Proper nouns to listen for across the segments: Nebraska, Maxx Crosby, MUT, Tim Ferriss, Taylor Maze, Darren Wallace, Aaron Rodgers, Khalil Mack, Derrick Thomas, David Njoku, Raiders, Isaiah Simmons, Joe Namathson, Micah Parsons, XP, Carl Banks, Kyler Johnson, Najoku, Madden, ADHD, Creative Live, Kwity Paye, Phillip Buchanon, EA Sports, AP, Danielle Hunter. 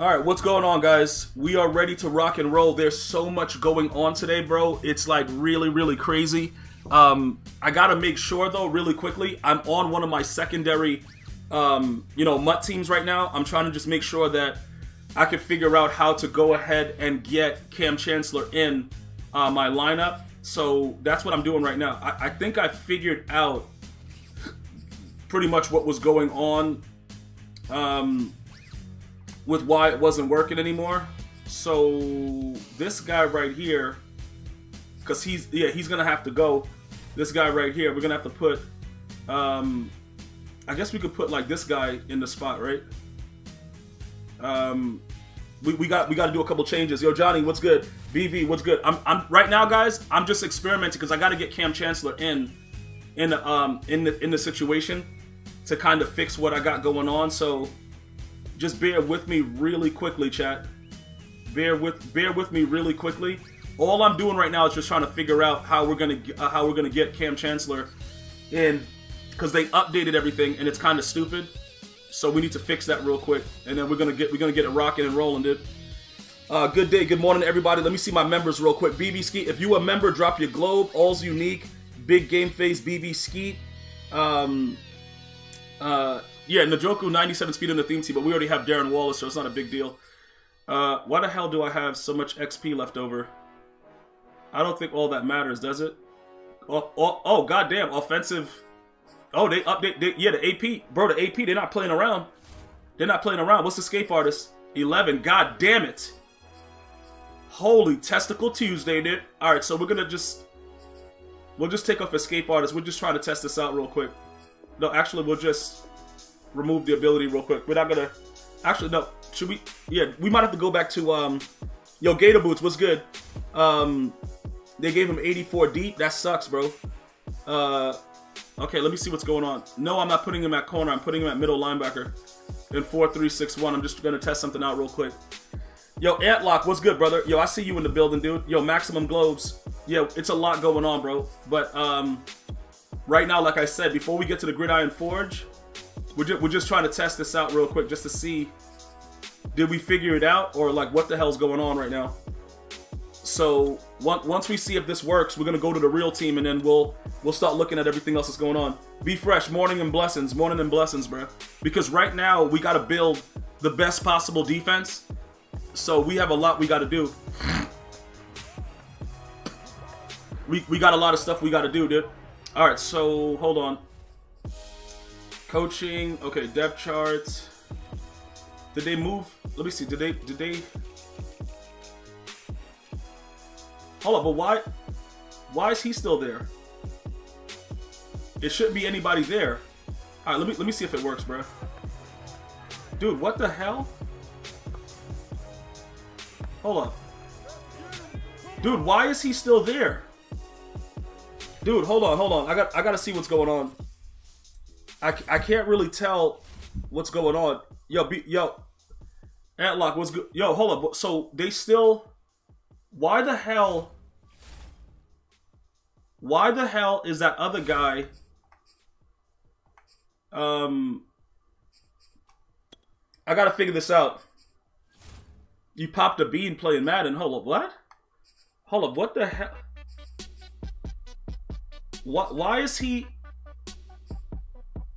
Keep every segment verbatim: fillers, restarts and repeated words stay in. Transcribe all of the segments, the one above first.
Alright, what's going on, guys? We are ready to rock and roll. There's so much going on today, bro. It's like really, really crazy. Um, I gotta make sure, though, really quickly, I'm on one of my secondary, um, you know, M U T teams right now. I'm trying to just make sure that I can figure out how to go ahead and get Kam Chancellor in uh, my lineup. So that's what I'm doing right now. I, I think I figured out pretty much what was going on. Um... with why it wasn't working anymore. So this guy right here, because he's, yeah, he's gonna have to go. This guy right here, we're gonna have to put, um, I guess we could put like this guy in the spot, right? Um, we, we got we got to do a couple changes. Yo, Johnny, what's good? B V, what's good? I'm, I'm right now, guys, I'm just experimenting because I got to get Kam Chancellor in, in the, um, in the in the situation to kind of fix what I got going on. So just bear with me really quickly, chat. Bear with bear with me really quickly. All I'm doing right now is just trying to figure out how we're gonna uh, how we're gonna get Kam Chancellor in, because they updated everything and it's kind of stupid. So we need to fix that real quick, and then we're gonna get we're gonna get it rocking and rolling, dude. Uh, good day, good morning, everybody. Let me see my members real quick. B B Skeet, if you a member, drop your globe. All's unique. Big game face. B B Skeet. Um. Uh. Yeah, Najoku, ninety-seven speed on the theme team, but we already have Darren Wallace, so it's not a big deal. Uh, why the hell do I have so much X P left over? I don't think all that matters, does it? Oh, oh, oh goddamn, offensive. Oh, they update. They, yeah, the A P. Bro, the A P, they're not playing around. They're not playing around. What's the escape artist? eleven. God damn it. Holy Testicle Tuesday, dude. All right, so we're going to just... We'll just take off escape artist. We're just trying to test this out real quick. No, actually, we'll just... remove the ability real quick. We're not gonna actually no should we yeah we might have to go back to um yo Gator Boots, what's good? Um they gave him eighty-four deep. That sucks, bro. Uh okay, let me see what's going on. No, I'm not putting him at corner. I'm putting him at middle linebacker in four three six one. I'm just gonna test something out real quick. Yo Antlock, what's good, brother? Yo, I see you in the building, dude. Yo Maximum Globes, yeah, it's a lot going on, bro, but um right now, like I said, before we get to the Gridiron Forge, We're just, we're just trying to test this out real quick just to see, did we figure it out, or like what the hell's going on right now? So once we see if this works, we're gonna go to the real team, and then we'll we'll start looking at everything else that's going on. Be fresh, morning and blessings, morning and blessings, bro. Because right now we gotta build the best possible defense. So we have a lot we gotta do. We we got a lot of stuff we gotta do, dude. All right, so hold on. Coaching, okay, depth charts. Did they move? Let me see. Did they? Did they? Hold up, but why? Why is he still there? It shouldn't be anybody there. All right, let me let me see if it works, bro. Dude, what the hell? Hold up, dude. Why is he still there? Dude, hold on, hold on. I got I gotta see what's going on. I, I can't really tell what's going on. Yo, be, yo, Antlock, what's good? Yo, hold up. So they still, why the hell, why the hell is that other guy, um, I gotta figure this out. You popped a bean playing Madden. Hold up, what? Hold up, what the hell? What, why is he...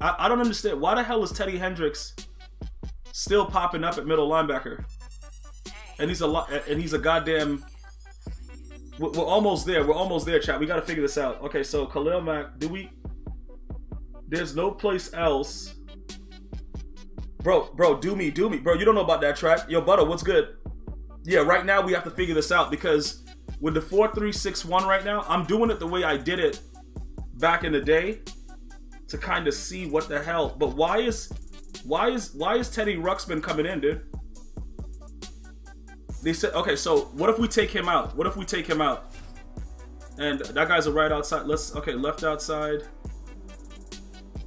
I don't understand. Why the hell is Teddy Hendricks still popping up at middle linebacker? And he's a lot. And he's a goddamn. We're almost there. We're almost there, chat. We gotta figure this out. Okay, so Khalil Mack. Do we? There's no place else. Bro, bro, do me, do me, bro. You don't know about that track. Yo, Butter, what's good? Yeah, right now we have to figure this out, because with the four three six one right now, I'm doing it the way I did it back in the day, to kind of see what the hell. But why is why is why is Teddy Ruxpin coming in, dude? They said, okay, so what if we take him out? What if we take him out? And that guy's a right outside. Let's, okay, left outside.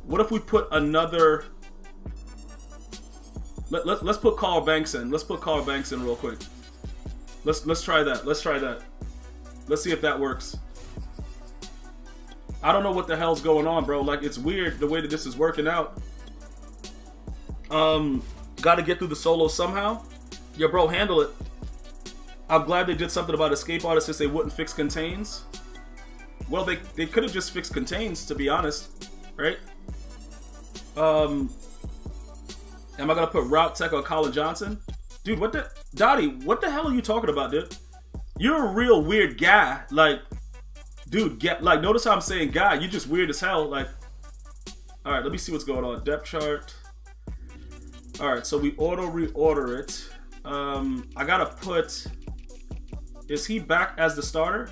What if we put another, let, let, let's put Carl Banks in. Let's put Carl Banks in real quick. Let's let's try that. Let's try that. Let's see if that works. I don't know what the hell's going on, bro. Like, it's weird the way that this is working out. Um, gotta get through the solo somehow. Yo, bro, handle it. I'm glad they did something about escape artists since they wouldn't fix contains. Well, they, they could have just fixed contains, to be honest, right? Um, am I going to put Route Tech or Kyler Johnson? Dude, what the... Dottie, what the hell are you talking about, dude? You're a real weird guy. Like, dude, get... Like, notice how I'm saying guy. You're just weird as hell. Like, all right, let me see what's going on. Depth chart. All right, so we auto-reorder it. Um, I got to put... Is he back as the starter?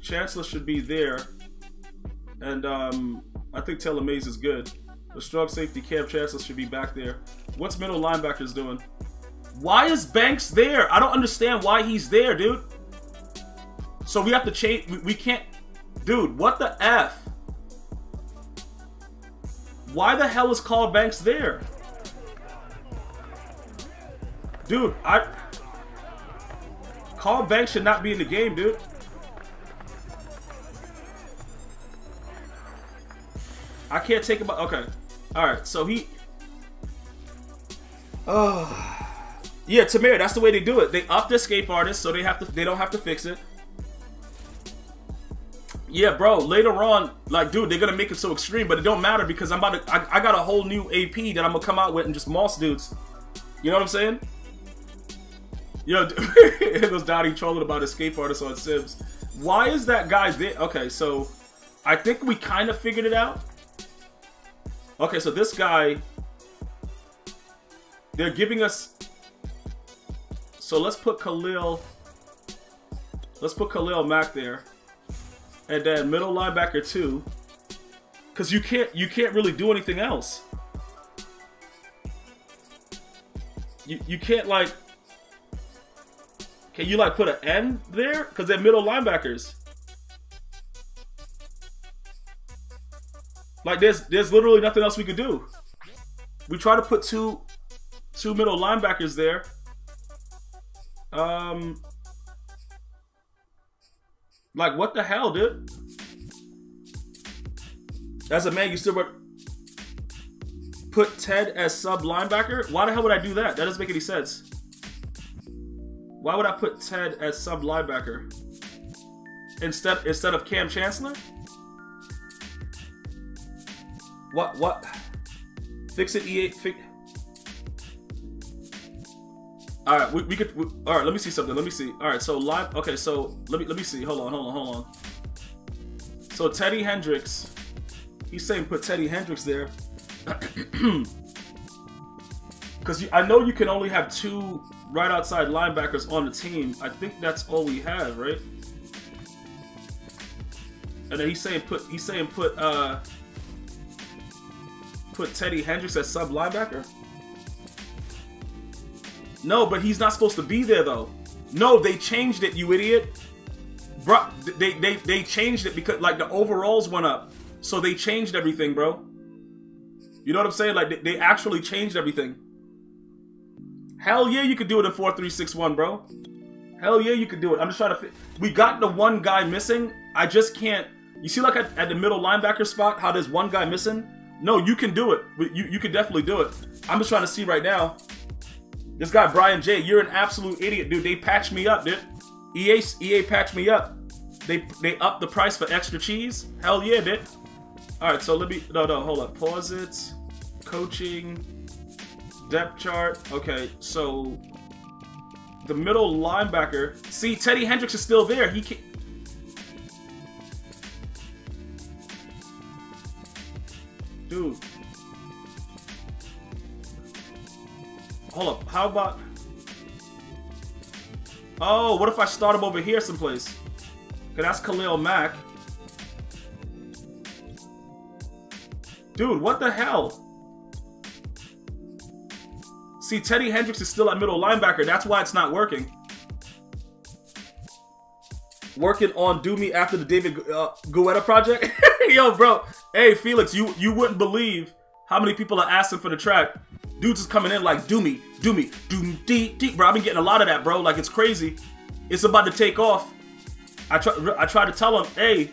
Chancellor should be there. And um, I think Taylor Maze is good. The strong safety, Kam Chancellor, should be back there. What's middle linebackers doing? Why is Banks there? I don't understand why he's there, dude. So we have to change. We, we can't. Dude, what the F? Why the hell is Carl Banks there? Dude, I. Carl Banks should not be in the game, dude. I can't take him out. Okay. Alright, so he... Oh... Yeah, Tamir, that's the way they do it. They up the escape artist, so they have to. They don't have to fix it. Yeah, bro, later on, like, dude, they're going to make it so extreme, but it don't matter because I'm about to... I, I got a whole new A P that I'm going to come out with and just moss dudes. You know what I'm saying? Yo, it was Dottie trolling about escape artists on Sims. Why is that guy there? Okay, so I think we kind of figured it out. Okay, so this guy, they're giving us, so let's put Khalil, let's put Khalil Mack there, and then middle linebacker two, because you can't, you can't really do anything else. You, you can't like, can you like put an N there? Because they're middle linebackers. Like, there's there's literally nothing else we could do. We try to put two two middle linebackers there. Um, like, what the hell, dude? As a man, you still put Ted as sub linebacker? Why the hell would I do that? That doesn't make any sense. Why would I put Ted as sub linebacker instead instead of Kam Chancellor? What, what? Fix it, E A, fix... Alright, we, we could, we, alright, let me see something, let me see. Alright, so live, okay, so, let me, let me see, hold on, hold on, hold on. So Teddy Hendricks, he's saying put Teddy Hendricks there. Because I know you can only have two right outside linebackers on the team. I think that's all we have, right? And then he's saying put, he's saying put, uh... put Teddy Hendricks as sub linebacker. No, but he's not supposed to be there though. No, they changed it, you idiot. Bro, they they they changed it because like the overalls went up, so they changed everything, bro. You know what I'm saying? Like they, they actually changed everything. Hell yeah, you could do it in four three six one, bro. Hell yeah, you could do it. I'm just trying to. Fi we got the one guy missing. I just can't. You see, like at, at the middle linebacker spot, how there's one guy missing. No, you can do it. You, you can definitely do it. I'm just trying to see right now. This guy, Brian J, you're an absolute idiot, dude. They patched me up, dude. E A, E A patched me up. They they upped the price for extra cheese. Hell yeah, dude. All right, so let me... No, no, hold up. Pause it. Coaching. Depth chart. Okay, so... The middle linebacker... See, Teddy Hendricks is still there. He can't... Dude. Hold up. How about... Oh, what if I start him over here someplace? Okay, that's Khalil Mack. Dude, what the hell? See, Teddy Hendricks is still at middle linebacker. That's why it's not working. Working on Do Me after the David uh, Guetta project? Yo, bro. Hey, Felix, you, you wouldn't believe how many people are asking for the track. Dudes is coming in like, do me, do me, do me, dee, dee. Bro, I've been getting a lot of that, bro. Like, it's crazy. It's about to take off. I, try, I tried to tell him, hey.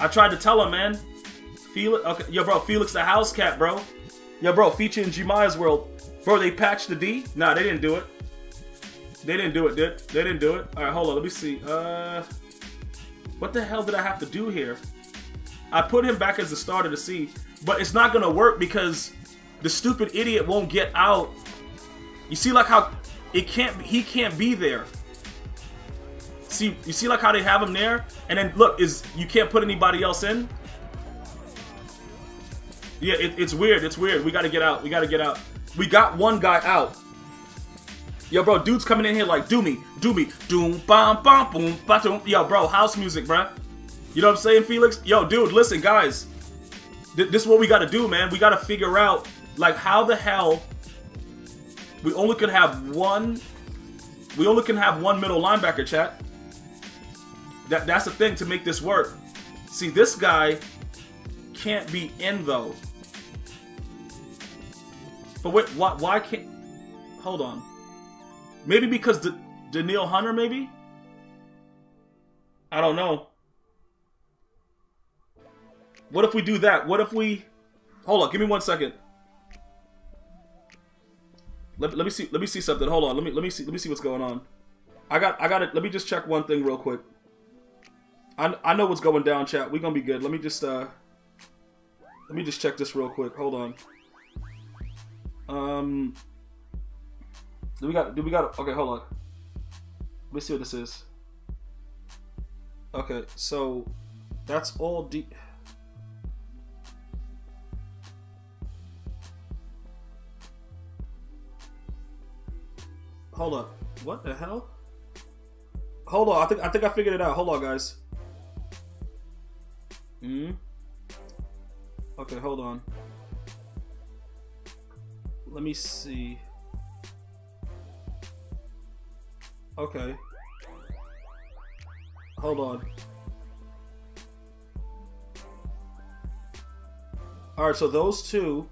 I tried to tell him, man. Felix, okay. Yo, bro, Felix the house cat, bro. Yo, bro, featuring G Myers World. Bro, they patched the D? Nah, they didn't do it. They didn't do it, did they? Didn't do it. All right, hold on. Let me see. Uh, what the hell did I have to do here? I put him back as the starter to see, but it's not gonna work because the stupid idiot won't get out. You see, like how it can't. He can't be there. See, you see, like how they have him there, and then look, is you can't put anybody else in. Yeah, it, it's weird. It's weird. We gotta get out. We gotta get out. We got one guy out. Yo, bro, dude's coming in here like, do me, do me, doom, bam, bam, boom, ba doom. Yo, bro, house music, bruh. You know what I'm saying, Felix? Yo, dude, listen, guys. Th this is what we gotta do, man. We gotta figure out, like, how the hell we only can have one. We only can have one middle linebacker, chat. That that's the thing to make this work. See, this guy can't be in though. But wait, why? Why can't? Hold on. Maybe because the Danielle Hunter, maybe? I don't know. What if we do that? What if we... Hold on, give me one second. Let, let me see let me see something. Hold on. Let me let me see let me see what's going on. I got I got it. Let me just check one thing real quick. I I know what's going down, chat. We're going to be good. Let me just uh Let me just check this real quick. Hold on. Um Do we got? Do we got? Okay, hold on. Let me see what this is. Okay, so that's all D. Hold on. What the hell? Hold on. I think I think I figured it out. Hold on, guys. Hmm. Okay, hold on. Let me see. Okay. Hold on. All right, so those two,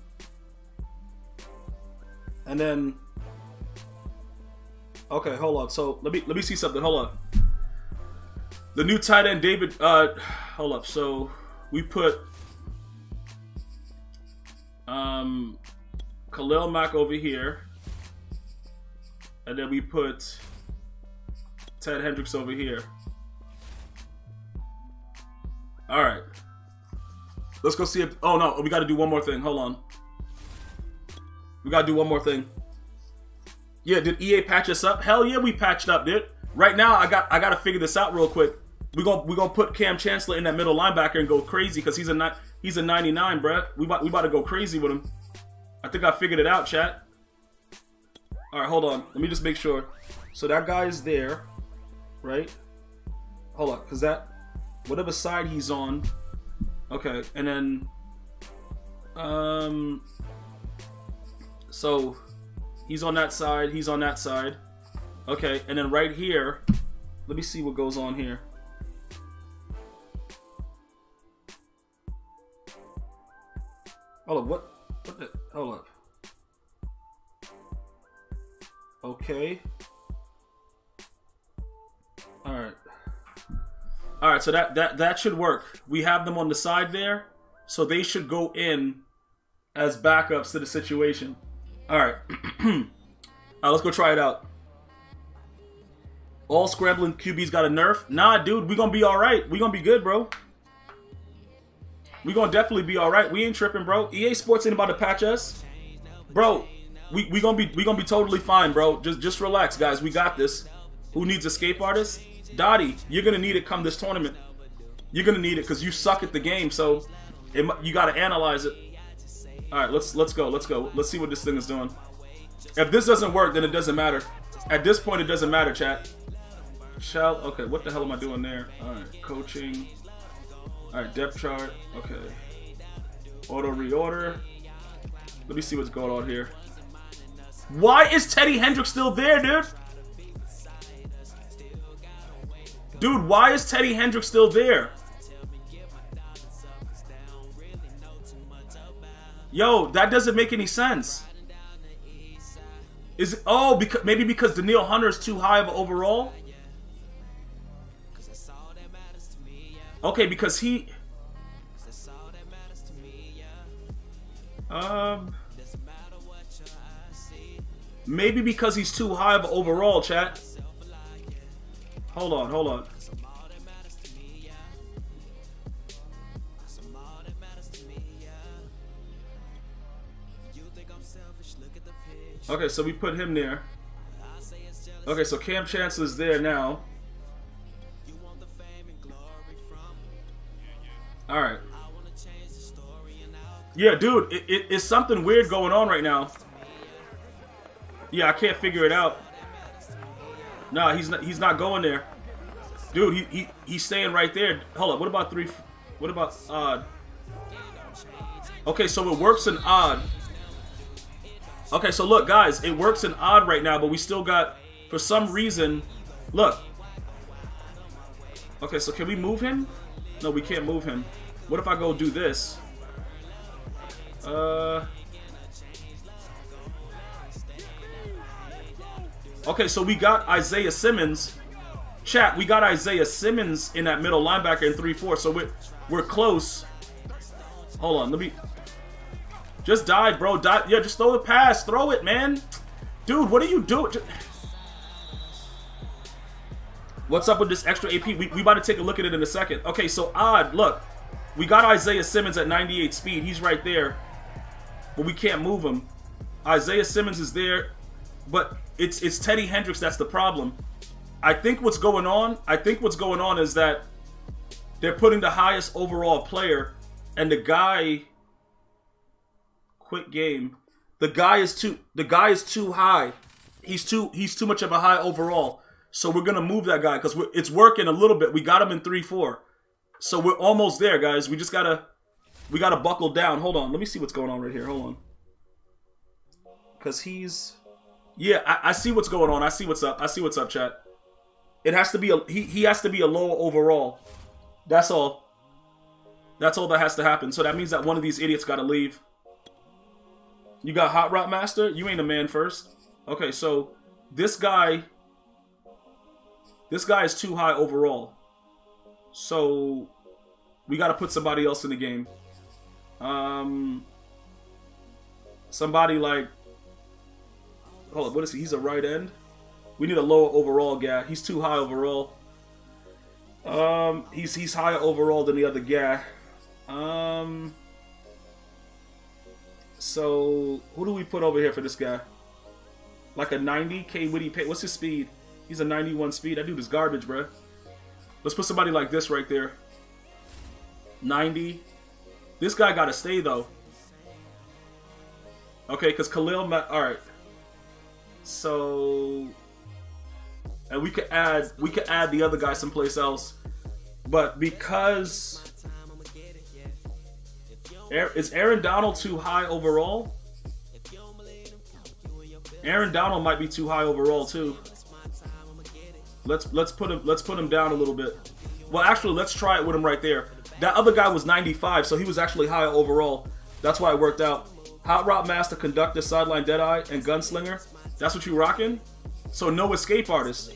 and then. Okay, hold on. So let me let me see something. Hold on. The new tight end, David. Uh, hold up. So we put um, Khalil Mack over here, and then we put Ted Hendricks over here. All right. Let's go see if... Oh, no. We got to do one more thing. Hold on. We got to do one more thing. Yeah, did E A patch us up? Hell yeah, we patched up, dude. Right now, I got I got to figure this out real quick. We're going we're gonna to put Kam Chancellor in that middle linebacker and go crazy because he's a, he's a ninety-nine, bruh. We about, we about to go crazy with him. I think I figured it out, chat. All right, hold on. Let me just make sure. So that guy is there. Right? Hold on, because that, whatever side he's on, okay, and then, um, so, he's on that side, he's on that side, okay, and then right here, let me see what goes on here. Hold up, what, what the, hold up. Okay. All right. All right, so that, that that should work. We have them on the side there, so they should go in as backups to the situation. All right. All right, let's go try it out. All scrambling Q Bs got a nerf. Nah, dude, we're going to be all right. We're going to be good, bro. We're going to definitely be all right. We ain't tripping, bro. E A Sports ain't about to patch us. Bro, we we going to be we going to be totally fine, bro. Just just relax, guys. We got this. Who needs escape artists? Dottie, you're going to need it come this tournament. You're going to need it because you suck at the game, so it, you got to analyze it. All right, let's, let's go. Let's go. Let's see what this thing is doing. If this doesn't work, then it doesn't matter. At this point, it doesn't matter, chat. Shall, okay, what the hell am I doing there? All right, coaching. All right, depth chart. Okay. Auto reorder. Let me see what's going on here. Why is Teddy Hendricks still there, dude? Dude, why is Teddy Hendricks still there? Yo, that doesn't make any sense. Is it, oh, because maybe because Danielle Hunter is too high of an overall? Okay, because he. Um. Maybe because he's too high of overall, chat. Hold on, hold on. Okay, so we put him there. Okay, so Kam Chancellor's there now. Alright. Yeah, dude, it, it, it's something weird going on right now. Yeah, I can't figure it out. Nah, he's not, he's not going there. Dude, he, he, he's staying right there. Hold up, what about three? What about odd? Okay, so it works in odd. Okay, so look, guys, it works in odd right now, but we still got, for some reason, look. Okay, so can we move him? No, we can't move him. What if I go do this? Uh... Okay, so we got Isaiah Simmons. Chat, we got Isaiah Simmons in that middle linebacker in three four, so we're, we're close. Hold on, let me... Just dive, bro. Dive. Yeah, just throw the pass. Throw it, man. Dude, what are you doing? Just... What's up with this extra A P? We, we about to take a look at it in a second. Okay, so odd. Look, we got Isaiah Simmons at ninety-eight speed. He's right there, but we can't move him. Isaiah Simmons is there, but... It's it's Teddy Hendricks that's the problem. I think what's going on, I think what's going on is that they're putting the highest overall player and the guy quick game. The guy is too the guy is too high. He's too he's too much of a high overall. So we're going to move that guy cuz it's working a little bit. We got him in three four. So we're almost there, guys. We just got to we got to buckle down. Hold on. Let me see what's going on right here. Hold on. Cuz he's Yeah, I, I see what's going on. I see what's up. I see what's up, chat. It has to be a he. He has to be a low overall. That's all. That's all that has to happen. So that means that one of these idiots got to leave. You got Hot Route Master. You ain't a man first. Okay, so this guy. This guy is too high overall. So we got to put somebody else in the game. Um, somebody like. Hold up, what is he? He's a right end. We need a lower overall guy. He's too high overall. Um, he's he's higher overall than the other guy. Um, so who do we put over here for this guy? Like a ninety K Kwity Paye. What's his speed? He's a ninety-one speed. That dude is garbage, bro. Let's put somebody like this right there. ninety. This guy gotta stay though. Okay, cause Khalil Mack. All right. So, and we could add we could add the other guy someplace else, but because is Aaron Donald too high overall? Aaron Donald might be too high overall too. Let's let's put him let's put him down a little bit. Well, actually, let's try it with him right there. That other guy was ninety-five, so he was actually high overall. That's why it worked out. Hot Route Master, Conductor, Sideline Deadeye, and Gunslinger. That's what you rocking? So no Escape Artist.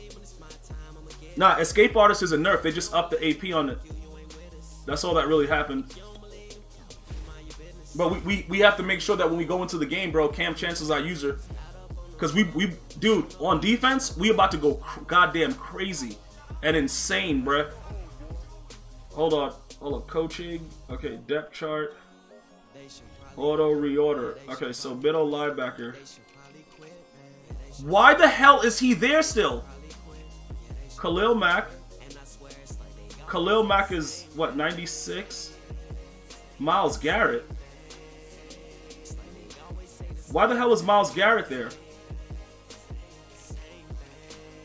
Nah, Escape Artist is a nerf. They just upped the A P on it. That's all that really happened. But we, we, we have to make sure that when we go into the game, bro, Kam Chancellor's our user. Because we, we, dude, on defense, we about to go cr goddamn crazy and insane, bruh. Hold on. Hold on. Coaching. Okay, depth chart. Auto reorder. Okay, so middle linebacker. Why the hell is he there still? Khalil Mack. Khalil Mack is, what, ninety-six? Myles Garrett. Why the hell is Myles Garrett there?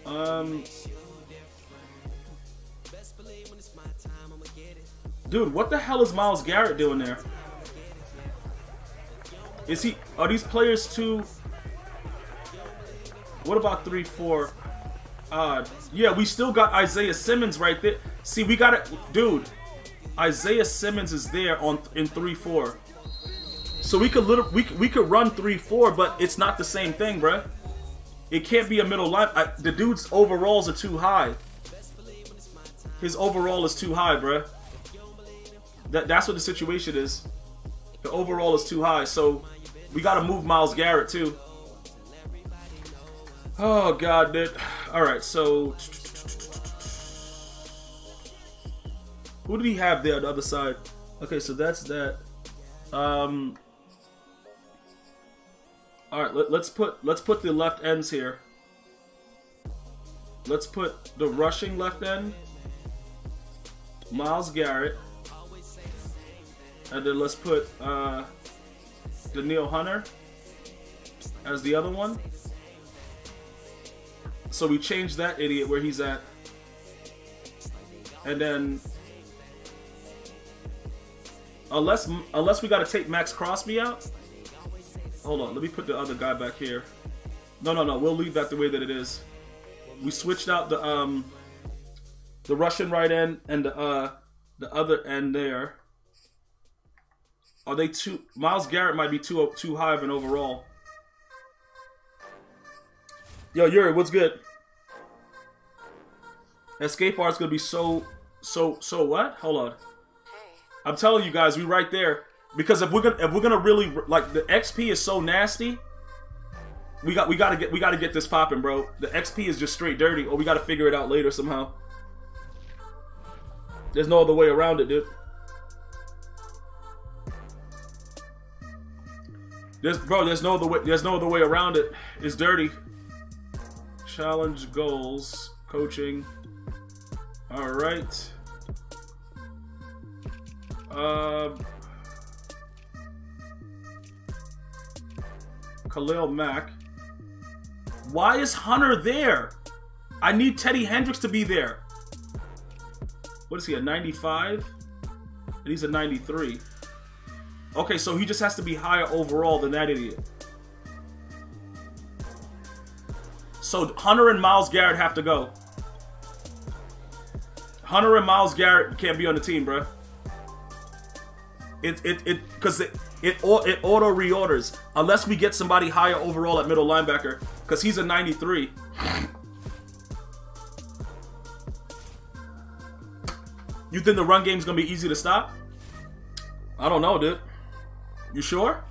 Um, dude, what the hell is Myles Garrett doing there? Is he... Are these players too... What about three four? Uh, yeah, we still got Isaiah Simmons right there. See, we got it. Dude, Isaiah Simmons is there on in three four. So we could literally, we, we could run three four, but it's not the same thing, bruh. It can't be a middle line. I, the dude's overalls are too high. His overall is too high, bruh. That, that's what the situation is. The overall is too high, so we got to move Myles Garrett, too. Oh, God, dude. All right, so... Who do we have there on the other side? Okay, so that's that. Um... All right, let, let's put let's put the left ends here. Let's put the rushing left end, Myles Garrett, and then let's put uh, Danielle Hunter as the other one. So we change that idiot where he's at, and then unless unless we got to take Maxx Crosby out. Hold on, let me put the other guy back here. No, no, no, we'll leave that the way that it is. We switched out the um, the Russian right end and the uh, the other end there. Are they too? Myles Garrett might be too too high of an overall. Yo, Yuri, what's good? Escape art's gonna be so so so what? Hold on. I'm telling you guys, we right there. Because if we're gonna if we're gonna really like the X P is so nasty, we got we gotta get we gotta get this popping, bro. The X P is just straight dirty, or we gotta figure it out later somehow. There's no other way around it, dude. There's bro, there's no other way there's no other way around it. It's dirty. Challenge goals, coaching. All right. Um. Uh, Khalil Mack. Why is Hunter there? I need Teddy Hendricks to be there. What is he, a ninety-five? And he's a ninety-three. Okay, so he just has to be higher overall than that idiot. So Hunter and Myles Garrett have to go. Hunter and Myles Garrett can't be on the team, bruh. It, it, it, because it... It, it auto-reorders, unless we get somebody higher overall at middle linebacker, because he's a ninety-three. You think the run game's going to be easy to stop? I don't know, dude. You sure?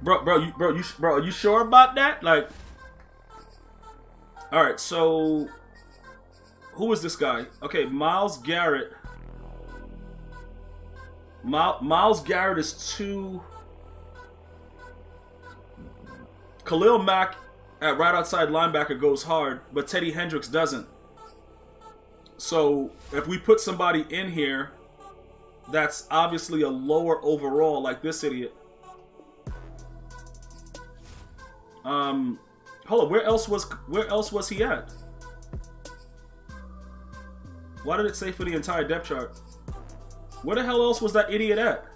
Bro, bro, you, bro, you, bro, are you sure about that? Like, all right, so who is this guy? Okay, Myles Garrett. My, Myles Garrett is two. Khalil Mack at right outside linebacker goes hard, but Teddy Hendricks doesn't. So if we put somebody in here that's obviously a lower overall, like this idiot. Um, hold on, where else was where else was he at? Why did it say for the entire depth chart? Where the hell else was that idiot at?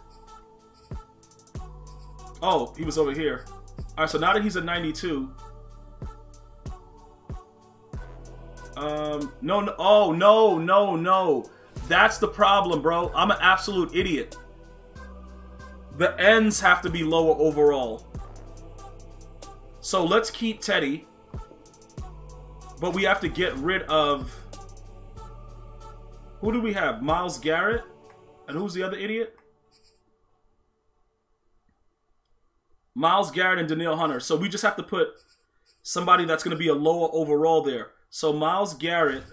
Oh, he was over here. All right, so now that he's a ninety-two. Um, no, no, oh, no, no, no. That's the problem, bro. I'm an absolute idiot. The ends have to be lower overall. So let's keep Teddy. But we have to get rid of... Who do we have? Myles Garrett? And who's the other idiot? Myles Garrett and Danielle Hunter. So we just have to put somebody that's going to be a lower overall there. So Myles Garrett,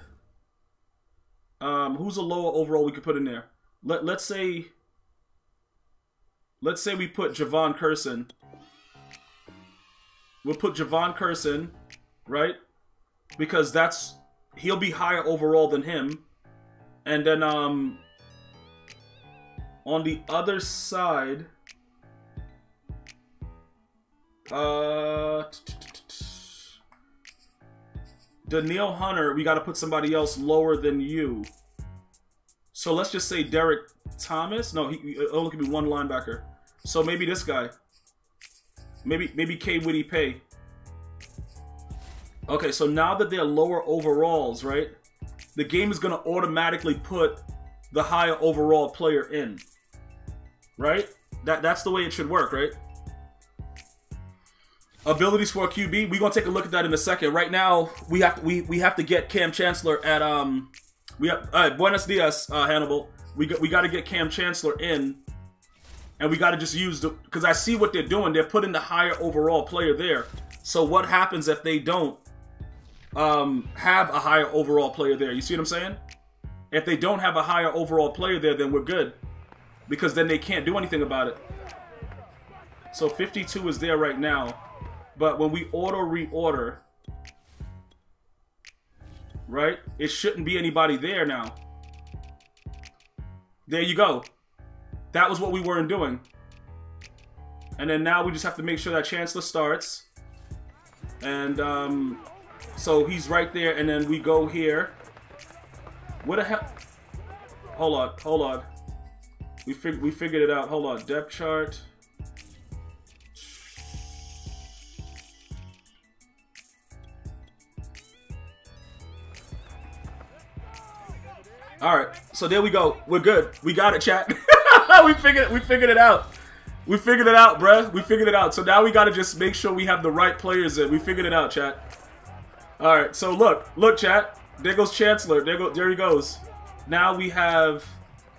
um, who's a lower overall we could put in there? Let, let's say, let's say we put Javon Curson. We'll put Javon Curson, right? Because that's, he'll be higher overall than him. And then, um... on the other side, uh, Danielle Hunter, we got to put somebody else lower than you. So let's just say Derrick Thomas. No, he, he only can be one linebacker. So maybe this guy. Maybe maybe Kwity Paye. Okay, so now that they're lower overalls, right? The game is gonna automatically put the higher overall player in. Right? That that's the way it should work, right? Abilities for a Q B. We're gonna take a look at that in a second. Right now, we have to, we we have to get Kam Chancellor at um. We have uh, Buenos dias, uh, Hannibal. We got we got to get Kam Chancellor in And we got to just use the, because I see what they're doing. They're putting the higher overall player there. So what happens if they don't um, have a higher overall player there? You see what I'm saying? If they don't have a higher overall player there, then we're good. Because then they can't do anything about it. So fifty-two is there right now. But when we auto reorder, right, it shouldn't be anybody there now. There you go. That was what we weren't doing. And then now we just have to make sure that Chancellor starts. And um, so he's right there. And then we go here. What the hell? Hold on. Hold on. We, fig we figured it out. Hold on. Depth chart. All right. So there we go. We're good. We got it, chat. we figured we figured it out. We figured it out, bruh. We figured it out. So now we got to just make sure we have the right players in. We figured it out, chat. All right. So look. Look, chat. There goes Chancellor. There go there he goes. Now we have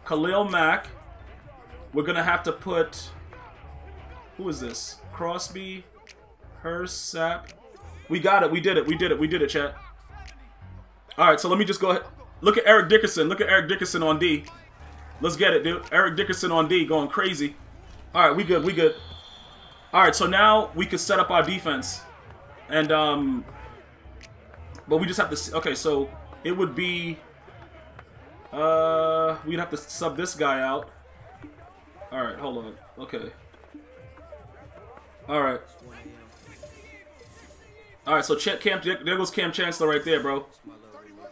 Khalil Mack. We're going to have to put, who is this? Crosby, Hirsch, Sapp. We got it. We did it. We did it. We did it, chat. All right. So let me just go ahead. Look at Eric Dickerson. Look at Eric Dickerson on D. Let's get it, dude. Eric Dickerson on D going crazy. All right, we good. We good. All right, so now we can set up our defense. And, um... but we just have to... see. Okay, so it would be... Uh... we'd have to sub this guy out. All right, hold on. Okay. All right. All right, so check Cam... There goes Kam Chancellor right there, bro.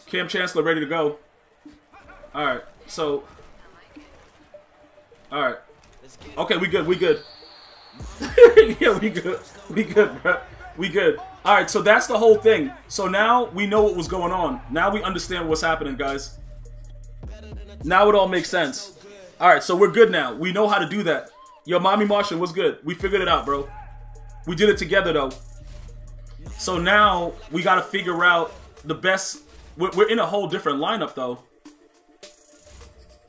Kam Chancellor ready to go. Alright, so. Alright. Okay, we good, we good. yeah, we good. We good, bro. We good. Alright, so that's the whole thing. So now we know what was going on. Now we understand what's happening, guys. Now it all makes sense. Alright, so we're good now. We know how to do that. Yo, Mommy Martian, what's good? We figured it out, bro. We did it together, though. So now we gotta figure out the best... We're in a whole different lineup, though.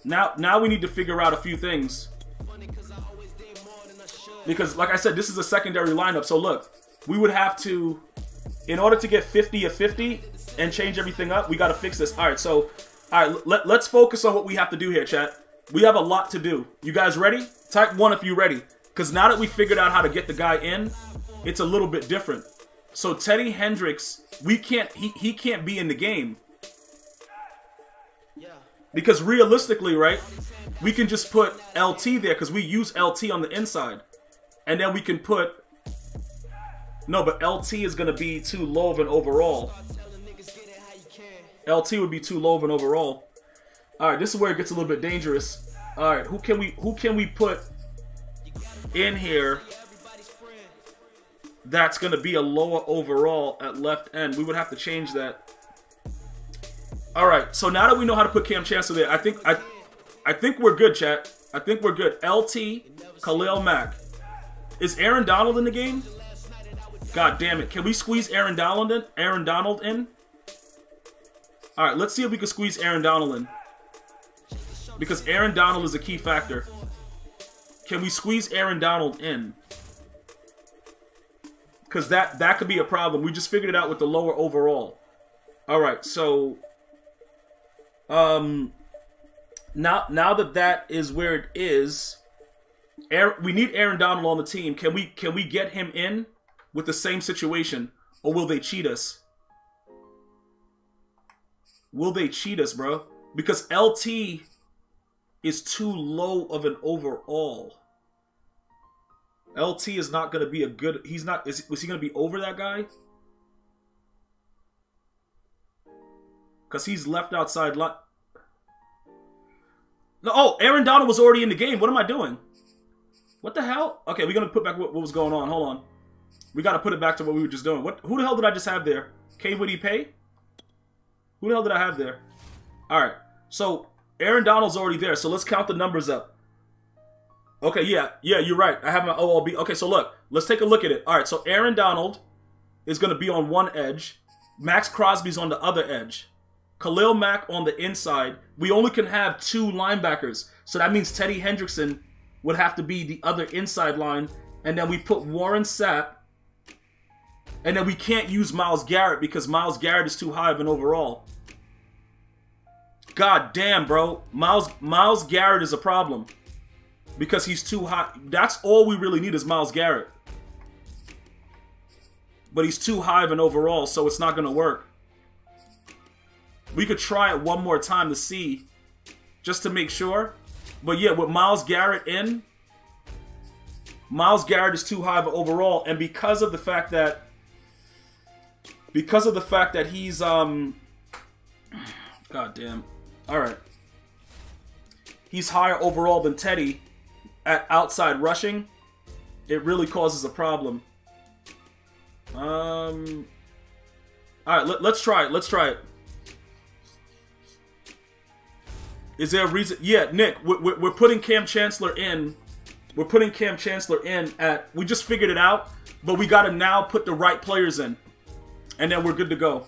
Now, now we need to figure out a few things. Because, like I said, this is a secondary lineup. So, look, we would have to, in order to get fifty of fifty and change everything up, we got to fix this. All right, so, all right, let, let's focus on what we have to do here, chat. We have a lot to do. You guys ready? Type one if you're ready. Because now that we figured out how to get the guy in, it's a little bit different. So Teddy Hendricks, we can't he, he can't be in the game. Because realistically, right? We can just put L T there because we use L T on the inside. And then we can put no, but L T is gonna be too low of an overall. L T would be too low of an overall. Alright, this is where it gets a little bit dangerous. Alright, who can we who can we put in here? That's going to be a lower overall at left end. We would have to change that. All right. So now that we know how to put Kam Chancellor there, I think I, I think we're good, chat. I think we're good. L T, Khalil Mack. Is Aaron Donald in the game? God damn it. Can we squeeze Aaron Donald in? Aaron Donald in? All right. Let's see if we can squeeze Aaron Donald in. Because Aaron Donald is a key factor. Can we squeeze Aaron Donald in? Because that, that could be a problem. We just figured it out with the lower overall. All right, so... Um, now, now that that is where it is... Aaron, we need Aaron Donald on the team. Can we, can we get him in with the same situation? Or will they cheat us? Will they cheat us, bro? Because L T is too low of an overall. L T is not going to be a good... He's not... Is, was he going to be over that guy? Because he's left outside... Li no, oh, Aaron Donald was already in the game. What am I doing? What the hell? Okay, we're going to put back what, what was going on. Hold on. We got to put it back to what we were just doing. What? Who the hell did I just have there? Kwity Paye? Who the hell did I have there? All right. So, Aaron Donald's already there. So, let's count the numbers up. Okay, yeah, yeah, you're right. I have my O L B. Okay, so look, let's take a look at it. All right, so Aaron Donald is going to be on one edge. Maxx Crosby's on the other edge. Khalil Mack on the inside. We only can have two linebackers, so that means Teddy Hendrickson would have to be the other inside line. And then we put Warren Sapp. And then we can't use Myles Garrett because Myles Garrett is too high of an overall. God damn, bro. Myles, Myles Garrett is a problem because he's too high. That's all we really need is Myles Garrett. But he's too high of an overall, so it's not going to work. We could try it one more time to see, just to make sure. But yeah, with Myles Garrett in, Myles Garrett is too high of an overall. And because of the fact that, because of the fact that he's, um, God damn. All right. He's higher overall than Teddy at outside rushing. It really causes a problem. Um, all right, let, let's try it. Let's try it. Is there a reason? Yeah, Nick, we're, we're putting Kam Chancellor in. We're putting Kam Chancellor in at, we just figured it out, but we got to now put the right players in. And then we're good to go.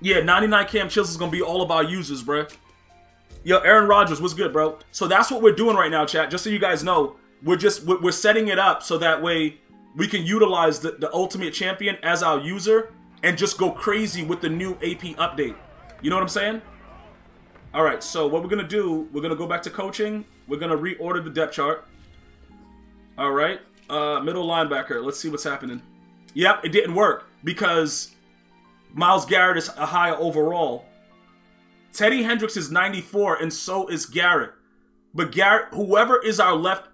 Yeah, ninety-nine Kam Chancellor is going to be all of our users, bruh. Yo, Aaron Rodgers, what's good, bro? So that's what we're doing right now, chat. Just so you guys know, we're just, we're setting it up so that way we can utilize the, the Ultimate Champion as our user and just go crazy with the new A P update. You know what I'm saying? All right, so what we're going to do, we're going to go back to coaching. We're going to reorder the depth chart. All right, uh, middle linebacker. Let's see what's happening. Yep, it didn't work because Myles Garrett is a higher overall. Teddy Hendricks is ninety-four, and so is Garrett. But Garrett, whoever is our left...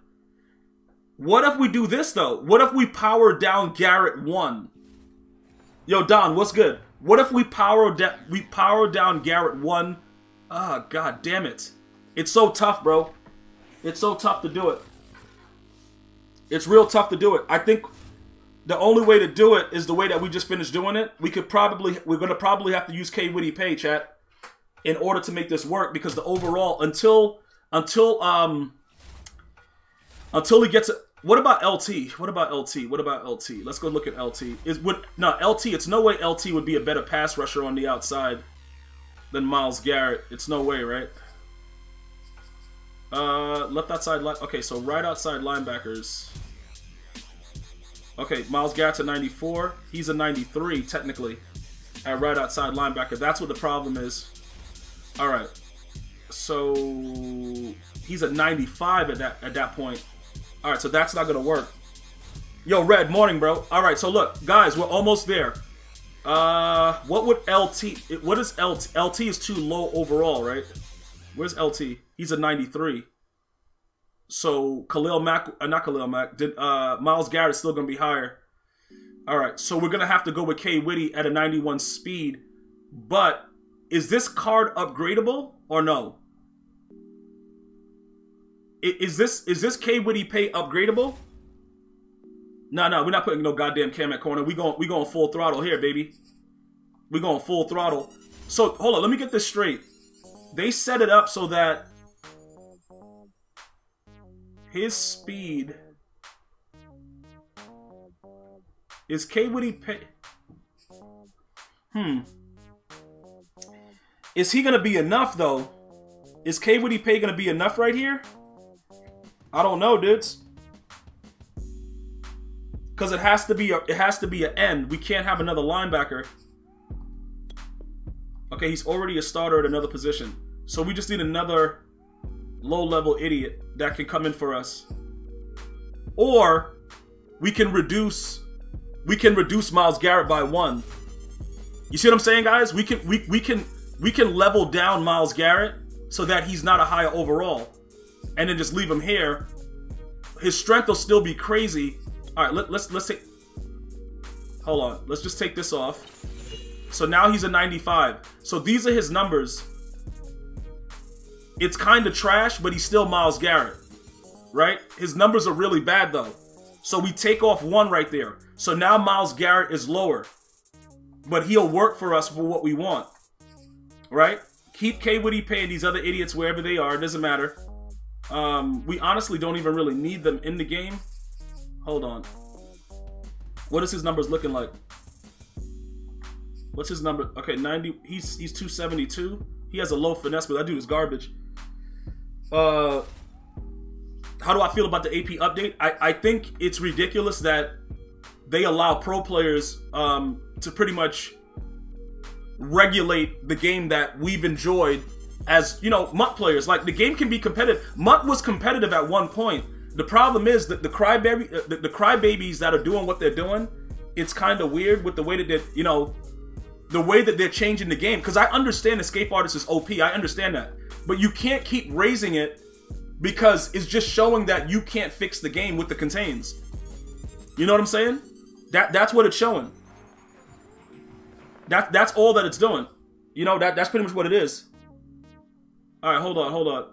What if we do this, though? What if we power down Garrett one? Yo, Don, what's good? What if we power, we power down Garrett one? Ah, god damn it. It's so tough, bro. It's so tough to do it. It's real tough to do it. I think... The only way to do it is the way that we just finished doing it. We could probably, we're going to probably have to use Kwity Paye, chat, in order to make this work because the overall, until, until, um, until he gets, a, what about L T? What about L T? What about L T? Let's go look at L T. Is would no, L T, it's no way L T would be a better pass rusher on the outside than Myles Garrett. It's no way, right? Uh, left outside, okay, so right outside linebackers. Okay, Myles Garrett's a ninety-four. He's a ninety-three, technically, at right outside linebacker. That's what the problem is. All right. So he's a ninety-five at that at that point. All right, so that's not going to work. Yo, Red, morning, bro. All right, so look, guys, we're almost there. Uh, what would L T... What is L T? L T is too low overall, right? Where's L T? He's a ninety-three. So Khalil Mack, uh, not Khalil Mack, did, uh, Myles Garrett is still going to be higher. All right, so we're going to have to go with Kwity at a ninety-one speed. But is this card upgradable or no? Is this is this Kwity Paye upgradable? No, no, we're not putting no goddamn Kam at corner. We're going, we going full throttle here, baby. We're going full throttle. So hold on, let me get this straight. They set it up so that his speed is Kwity Paye. Hmm. Is he gonna be enough though? Is Kwity Paye gonna be enough right here? I don't know, dudes. Cause it has to be a, it has to be an end. We can't have another linebacker. Okay, he's already a starter at another position. So we just need another low-level idiot that can come in for us, or we can reduce we can reduce Myles Garrett by one. You see what I'm saying, guys? We can we we can we can level down Myles Garrett so that he's not a higher overall, and then just leave him here. His strength will still be crazy. All right, let, let's let's take. Hold on, let's just take this off. So now he's a ninety-five. So these are his numbers. It's kind of trash, but he's still Myles Garrett, right? His numbers are really bad, though. So we take off one right there. So now Myles Garrett is lower, but he'll work for us for what we want, right? Keep Kwity Paye these other idiots wherever they are. It doesn't matter. Um, we honestly don't even really need them in the game. Hold on. What is his numbers looking like? What's his number? Okay, ninety. He's, he's two seventy-two. He has a low finesse, but that dude is garbage. Uh, how do I feel about the A P update? I, I think it's ridiculous that they allow pro players um, to pretty much regulate the game that we've enjoyed as, you know, M U T players. Like, the game can be competitive. M U T was competitive at one point. The problem is that the crybaby, the, the crybabies that are doing what they're doing, it's kind of weird with the way that they're, you know, the way that they're changing the game. Because I understand escape artist is O P. I understand that. But you can't keep raising it because it's just showing that you can't fix the game with the contains. You know what I'm saying? That That's what it's showing. That, that's all that it's doing. You know, that that's pretty much what it is. All right, hold on, hold on.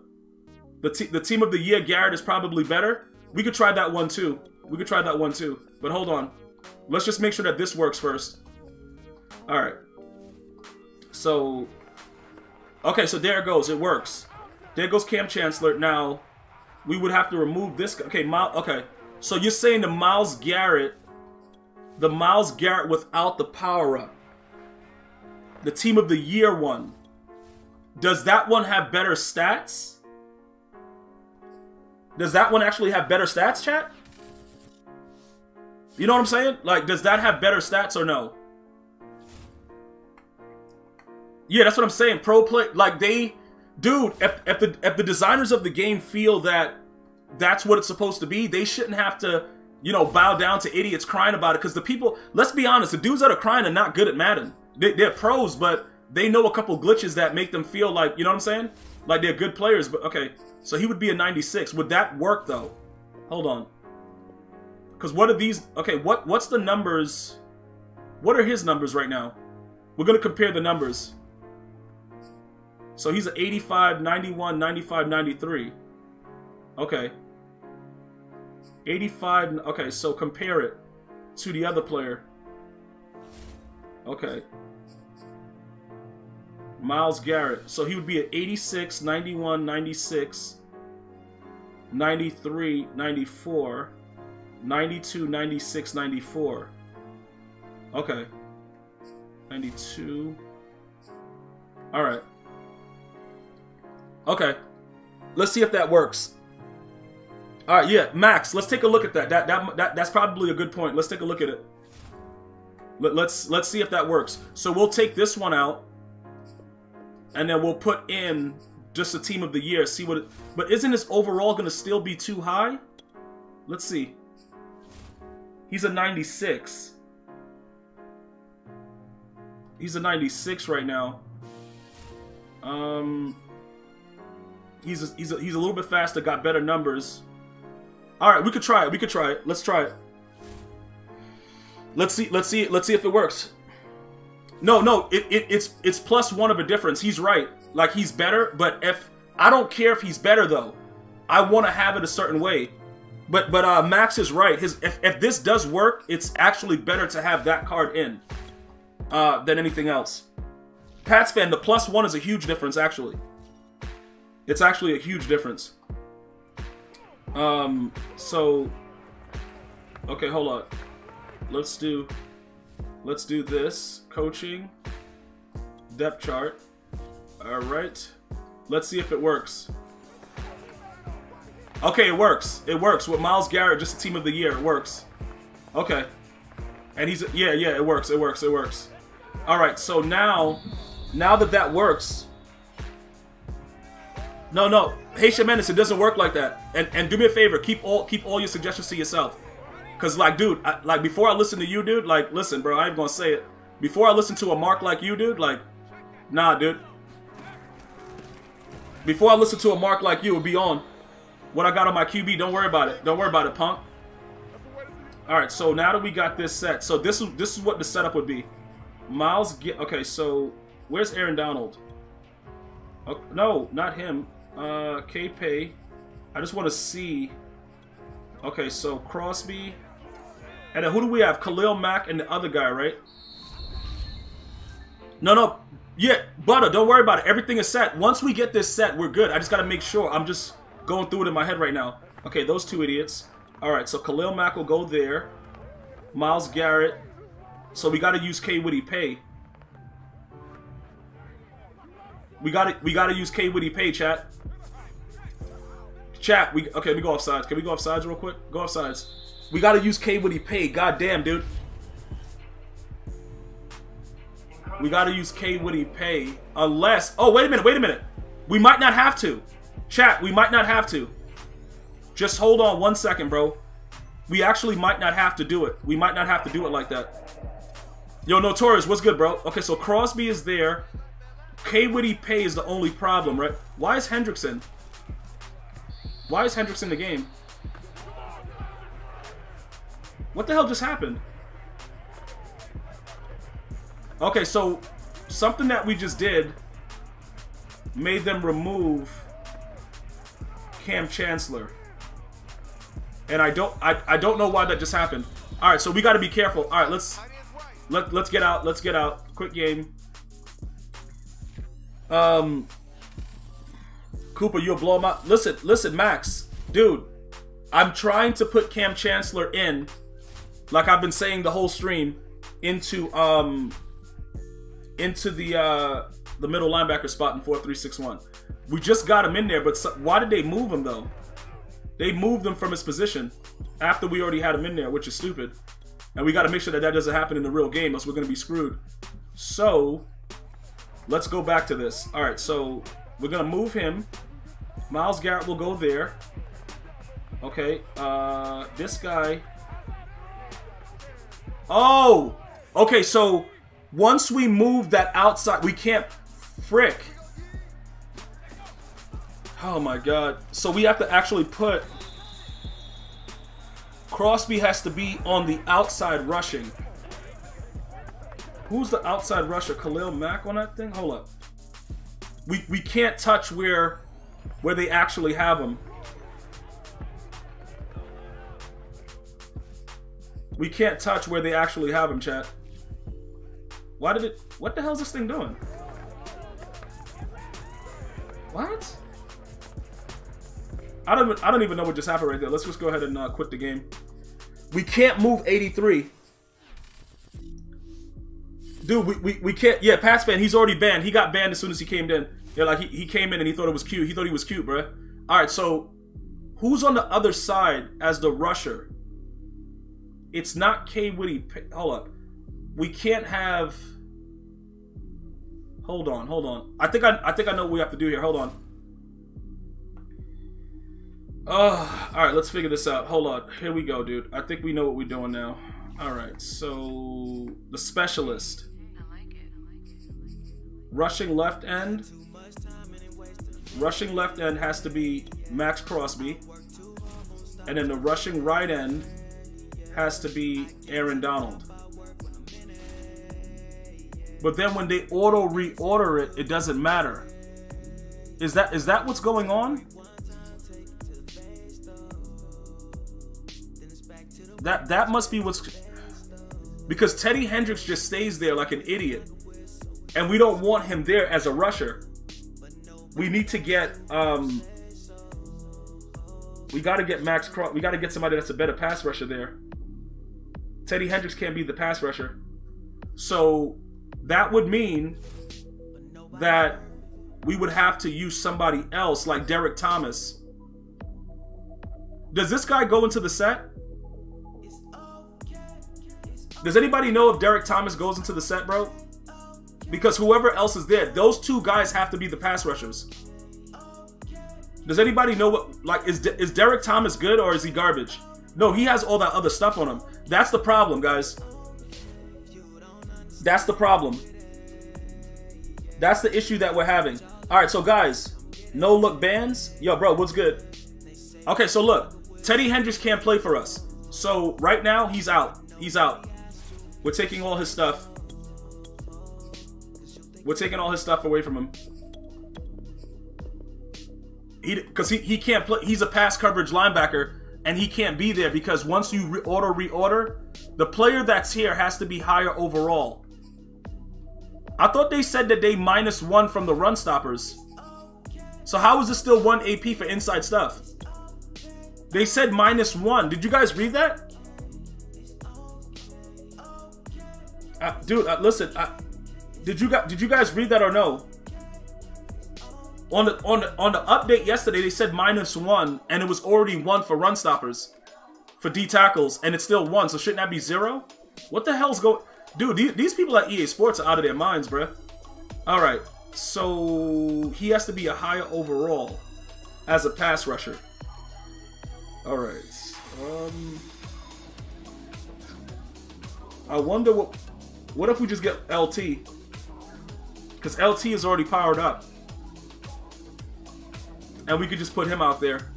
The, te the team of the year, Garrett, is probably better. We could try that one too. We could try that one too. But hold on. Let's just make sure that this works first. All right. So, okay, so there it goes. It works. There goes Kam Chancellor. Now, we would have to remove this. Okay, Miles. Okay. So you're saying the Myles Garrett, the Myles Garrett without the power up, the team of the year one. Does that one have better stats? Does that one actually have better stats, chat? You know what I'm saying? Like, does that have better stats or no? Yeah, that's what I'm saying. Pro play, like they, dude, if, if the if the designers of the game feel that that's what it's supposed to be, they shouldn't have to, you know, bow down to idiots crying about it. Because the people, let's be honest, the dudes that are crying are not good at Madden. They, they're pros, but they know a couple glitches that make them feel like, you know what I'm saying? Like they're good players, but okay. So he would be a ninety-six. Would that work though? Hold on. Because what are these? Okay, what what's the numbers? What are his numbers right now? We're going to compare the numbers. So he's an eighty-five, ninety-one, ninety-five, ninety-three. Okay. eighty-five. Okay, so compare it to the other player. Okay. Myles Garrett. So he would be at eighty-six, ninety-one, ninety-six, ninety-three, ninety-four, ninety-two, ninety-six, ninety-four. Okay. ninety-two. All right. Okay. Let's see if that works. All right, yeah, Max, let's take a look at that. That that, that that's probably a good point. Let's take a look at it. Let, let's let's see if that works. So we'll take this one out. And then we'll put in just the team of the year. See what. It, but isn't this overall going to still be too high? Let's see. He's a ninety-six. He's a ninety-six right now. Um. He's a, he's a, he's a little bit faster. Got better numbers. All right, we could try it. We could try it. Let's try it. Let's see. Let's see. Let's see if it works. No, no, it, it, it's it's plus one of a difference. He's right. Like, he's better, but if I don't care if he's better, though. I want to have it a certain way. But but uh, Max is right. His if, if this does work, it's actually better to have that card in uh, than anything else. Pats fan, the plus one is a huge difference, actually. It's actually a huge difference. Um, so, okay, hold on. Let's do... Let's do this. Coaching. Depth chart. Alright. Let's see if it works. Okay, it works. It works. With Myles Garrett, just the team of the year. It works. Okay. And he's... Yeah, yeah, it works. It works. It works. Alright, so now... Now that that works... No, no. Haitian Menace, it doesn't work like that. And and do me a favor. Keep all keep all your suggestions to yourself. Cause like, dude, I, like before I listen to you, dude, like, listen, bro, I ain't gonna say it. Before I listen to a mark like you, dude, like, nah, dude. Before I listen to a mark like you, it'll be on. What I got on my Q B, don't worry about it. Don't worry about it, punk. All right, so now that we got this set, so this is this is what the setup would be. Myles, get okay. So where's Aaron Donald? Oh, no, not him. Uh, Kwity Paye. I just want to see. Okay, so Crosby. And then who do we have? Khalil Mack and the other guy, right? No, no. Yeah, Butter, don't worry about it. Everything is set. Once we get this set, we're good. I just got to make sure. I'm just going through it in my head right now. Okay, those two idiots. All right, so Khalil Mack will go there. Myles Garrett. So we got to use Kwity Paye. We got to we got to use Kwity Paye, chat. Chat, we okay, let me go off sides. Can we go off sides real quick? Go off sides. We gotta use Kwity Paye. God damn, dude. We gotta use Kwity Paye. Unless, oh wait a minute, wait a minute. We might not have to. Chat, we might not have to. Just hold on one second, bro. We actually might not have to do it. We might not have to do it like that. Yo, Notorious, what's good, bro? Okay, so Crosby is there. Kwity Paye is the only problem, right? Why is Hendricks in? Why is Hendricks in the game? What the hell just happened? Okay, so something that we just did made them remove Kam Chancellor. And I don't I, I don't know why that just happened. Alright, so we gotta be careful. Alright, let's let let's get out. Let's get out. Quick game. Um Cooper, you'll blow him out. Listen, listen, Max. Dude, I'm trying to put Kam Chancellor in, like I've been saying the whole stream, into um into the uh the middle linebacker spot in four three six one. We just got him in there, but so, why did they move him though? They moved him from his position after we already had him in there, which is stupid. And we got to make sure that that doesn't happen in the real game, else we're going to be screwed. So, let's go back to this. All right, so we're going to move him. Myles Garrett will go there. Okay, uh, this guy. Oh, okay, so once we move that outside, we can't frick. Oh my God. So we have to actually put, Crosby has to be on the outside rushing. Who's the outside rusher? Khalil Mack on that thing? Hold up. We, we can't touch where where they actually have him. We can't touch where they actually have him, chat. Why did it... What the hell is this thing doing? What? I don't, I don't even know what just happened right there. Let's just go ahead and uh, quit the game. We can't move eighty-three. Dude, we, we, we can't... Yeah, pass fan, he's already banned. He got banned as soon as he came in. Yeah, like, he, he came in and he thought it was cute. He thought he was cute, bruh. All right, so... Who's on the other side as the rusher? It's not Kwity. Hold up. We can't have. Hold on, hold on. I think I, I think I know what we have to do here. Hold on. Oh, all right. Let's figure this out. Hold on. Here we go, dude. I think we know what we're doing now. All right. So the specialist. I like it. I like it. I like it. Rushing left end. Rushing left end has to be Maxx Crosby, and then the rushing right end has to be Aaron Donald. But then when they auto reorder it, it doesn't matter. Is that is that what's going on? That that must be what's, because Teddy Hendricks just stays there like an idiot, and we don't want him there as a rusher. We need to get um we got to get Maxx Crosby. We got to get somebody that's a better pass rusher there. Teddy Hendricks can't be the pass rusher. So that would mean that we would have to use somebody else like Derrick Thomas. Does this guy go into the set? Does anybody know if Derrick Thomas goes into the set, bro? Because whoever else is there, those two guys have to be the pass rushers. Does anybody know what, like, is, De is Derrick Thomas good or is he garbage? No, he has all that other stuff on him. That's the problem, guys. That's the problem. That's the issue that we're having. All right, so guys, no look bans. Yo, bro, what's good? Okay, so look, Teddy Hendricks can't play for us. So right now, he's out. He's out. We're taking all his stuff. We're taking all his stuff away from him. He, because he, he can't play. He's a pass coverage linebacker, and he can't be there because once you reorder, reorder, the player that's here has to be higher overall. I thought they said that they minus one from the run stoppers. So how is this still one A P for inside stuff? They said minus one. Did you guys read that? Uh, dude, uh, listen. Uh, did you guys did you guys read that or no? on the on the, on the update yesterday, they said minus one, and it was already one for run stoppers, for D tackles, and it's still one. So shouldn't that be zero? What the hell's going? Dude, these, these people at E A Sports are out of their minds, bruh. All right, so he has to be a higher overall as a pass rusher. All right. Um, I wonder what. What if we just get L T? Because L T is already powered up. And we could just put him out there.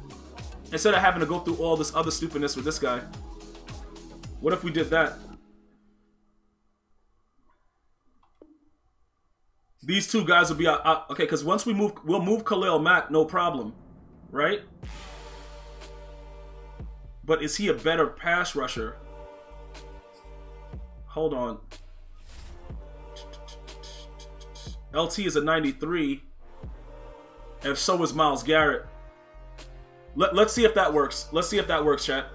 Instead of having to go through all this other stupidness with this guy. What if we did that? These two guys will be out. out okay, because once we move, we'll move Khalil Mack, no problem. Right? But is he a better pass rusher? Hold on. L T is a ninety-three, and so is Myles Garrett. Let, let's see if that works. Let's see if that works, chat.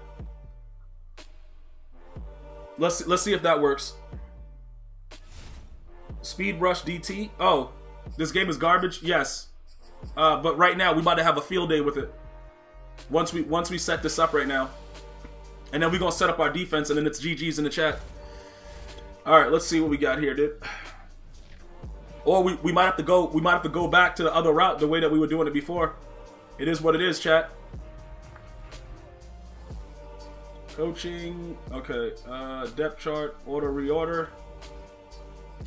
Let's, let's see if that works. Speed rush D T. Oh, this game is garbage? Yes. Uh, but right now, we about to have a field day with it. Once we, once we set this up right now. And then we're going to set up our defense, and then it's G G's in the chat. All right, let's see what we got here, dude. Or we, we might have to go we might have to go back to the other route the way that we were doing it before. It is what it is, chat. Coaching. Okay. Uh, depth chart. Order reorder.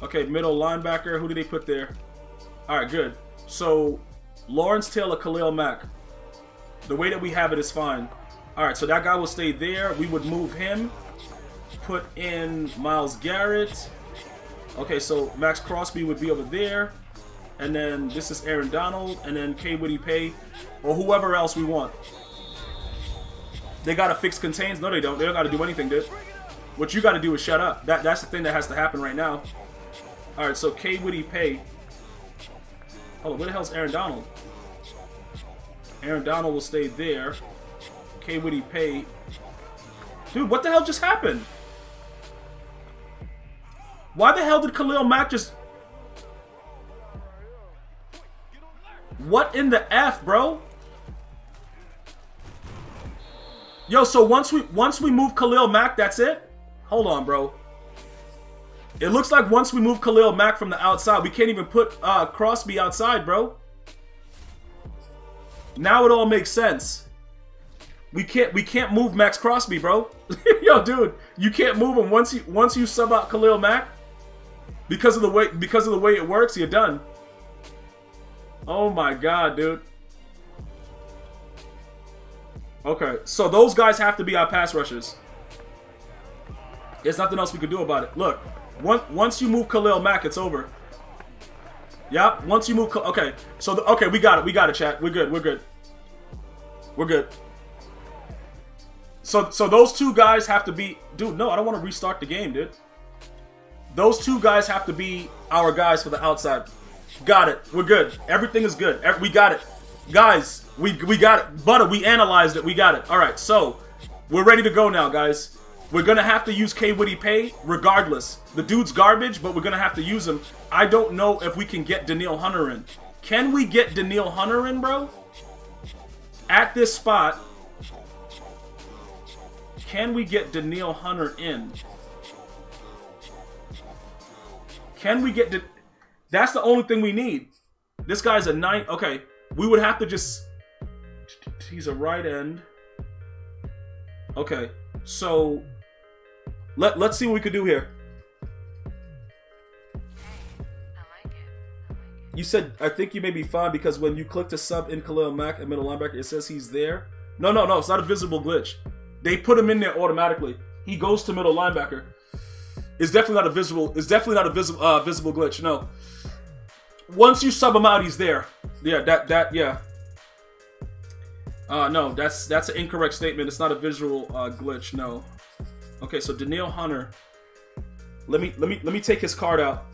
Okay, middle linebacker. Who did they put there? All right, good. So Lawrence Taylor, Khalil Mack. The way that we have it is fine. All right, so that guy will stay there. We would move him. Put in Myles Garrett. Okay, so Maxx Crosby would be over there. And then this is Aaron Donald. And then Kwity Paye. Or whoever else we want. They got to fix contains. No, they don't. They don't got to do anything, dude. What you got to do is shut up. That, that's the thing that has to happen right now. All right, so Kwity Paye. Hold on, where the hell's Aaron Donald? Aaron Donald will stay there. Kwity Paye. Dude, what the hell just happened? Why the hell did Khalil Mack just... What in the F, bro? Yo, so once we once we move Khalil Mack, that's it? Hold on, bro. It looks like once we move Khalil Mack from the outside, we can't even put uh, Crosby outside, bro. Now it all makes sense. We can't we can't move Maxx Crosby, bro. Yo, dude, you can't move him once you once you sub out Khalil Mack. Because of the way because of the way it works, you're done. Oh my god, dude. Okay, so those guys have to be our pass rushers. There's nothing else we can do about it. Look, once once you move Khalil Mack, it's over. Yep. Once you move, okay. So the, okay, we got it. We got it, chat. We're good. We're good. We're good. So, so those two guys have to be... Dude, no, I don't want to restart the game, dude. Those two guys have to be our guys for the outside. Got it. We're good. Everything is good. We got it. Guys, we, we got it. Butter, we analyzed it. We got it. All right, so we're ready to go now, guys. We're going to have to use Kwity Paye regardless. The dude's garbage, but we're going to have to use him. I don't know if we can get Danielle Hunter in. Can we get Danielle Hunter in, bro? At this spot... Can we get Danielle Hunter in? Can we get... That's the only thing we need. This guy's a nine... Okay, we would have to just... He's a right end. Okay, so... Let, let's see what we could do here. You said, I think you may be fine because when you click to sub in Khalil Mack and middle linebacker, it says he's there. No, no, no, it's not a visible glitch. They put him in there automatically. He goes to middle linebacker. It's definitely not a visible. It's definitely not a visible uh, visible glitch. No. Once you sub him out, he's there. Yeah. That. That. Yeah. Uh, no. That's that's an incorrect statement. It's not a visual uh, glitch. No. Okay. So Danielle Hunter. Let me let me let me take his card out.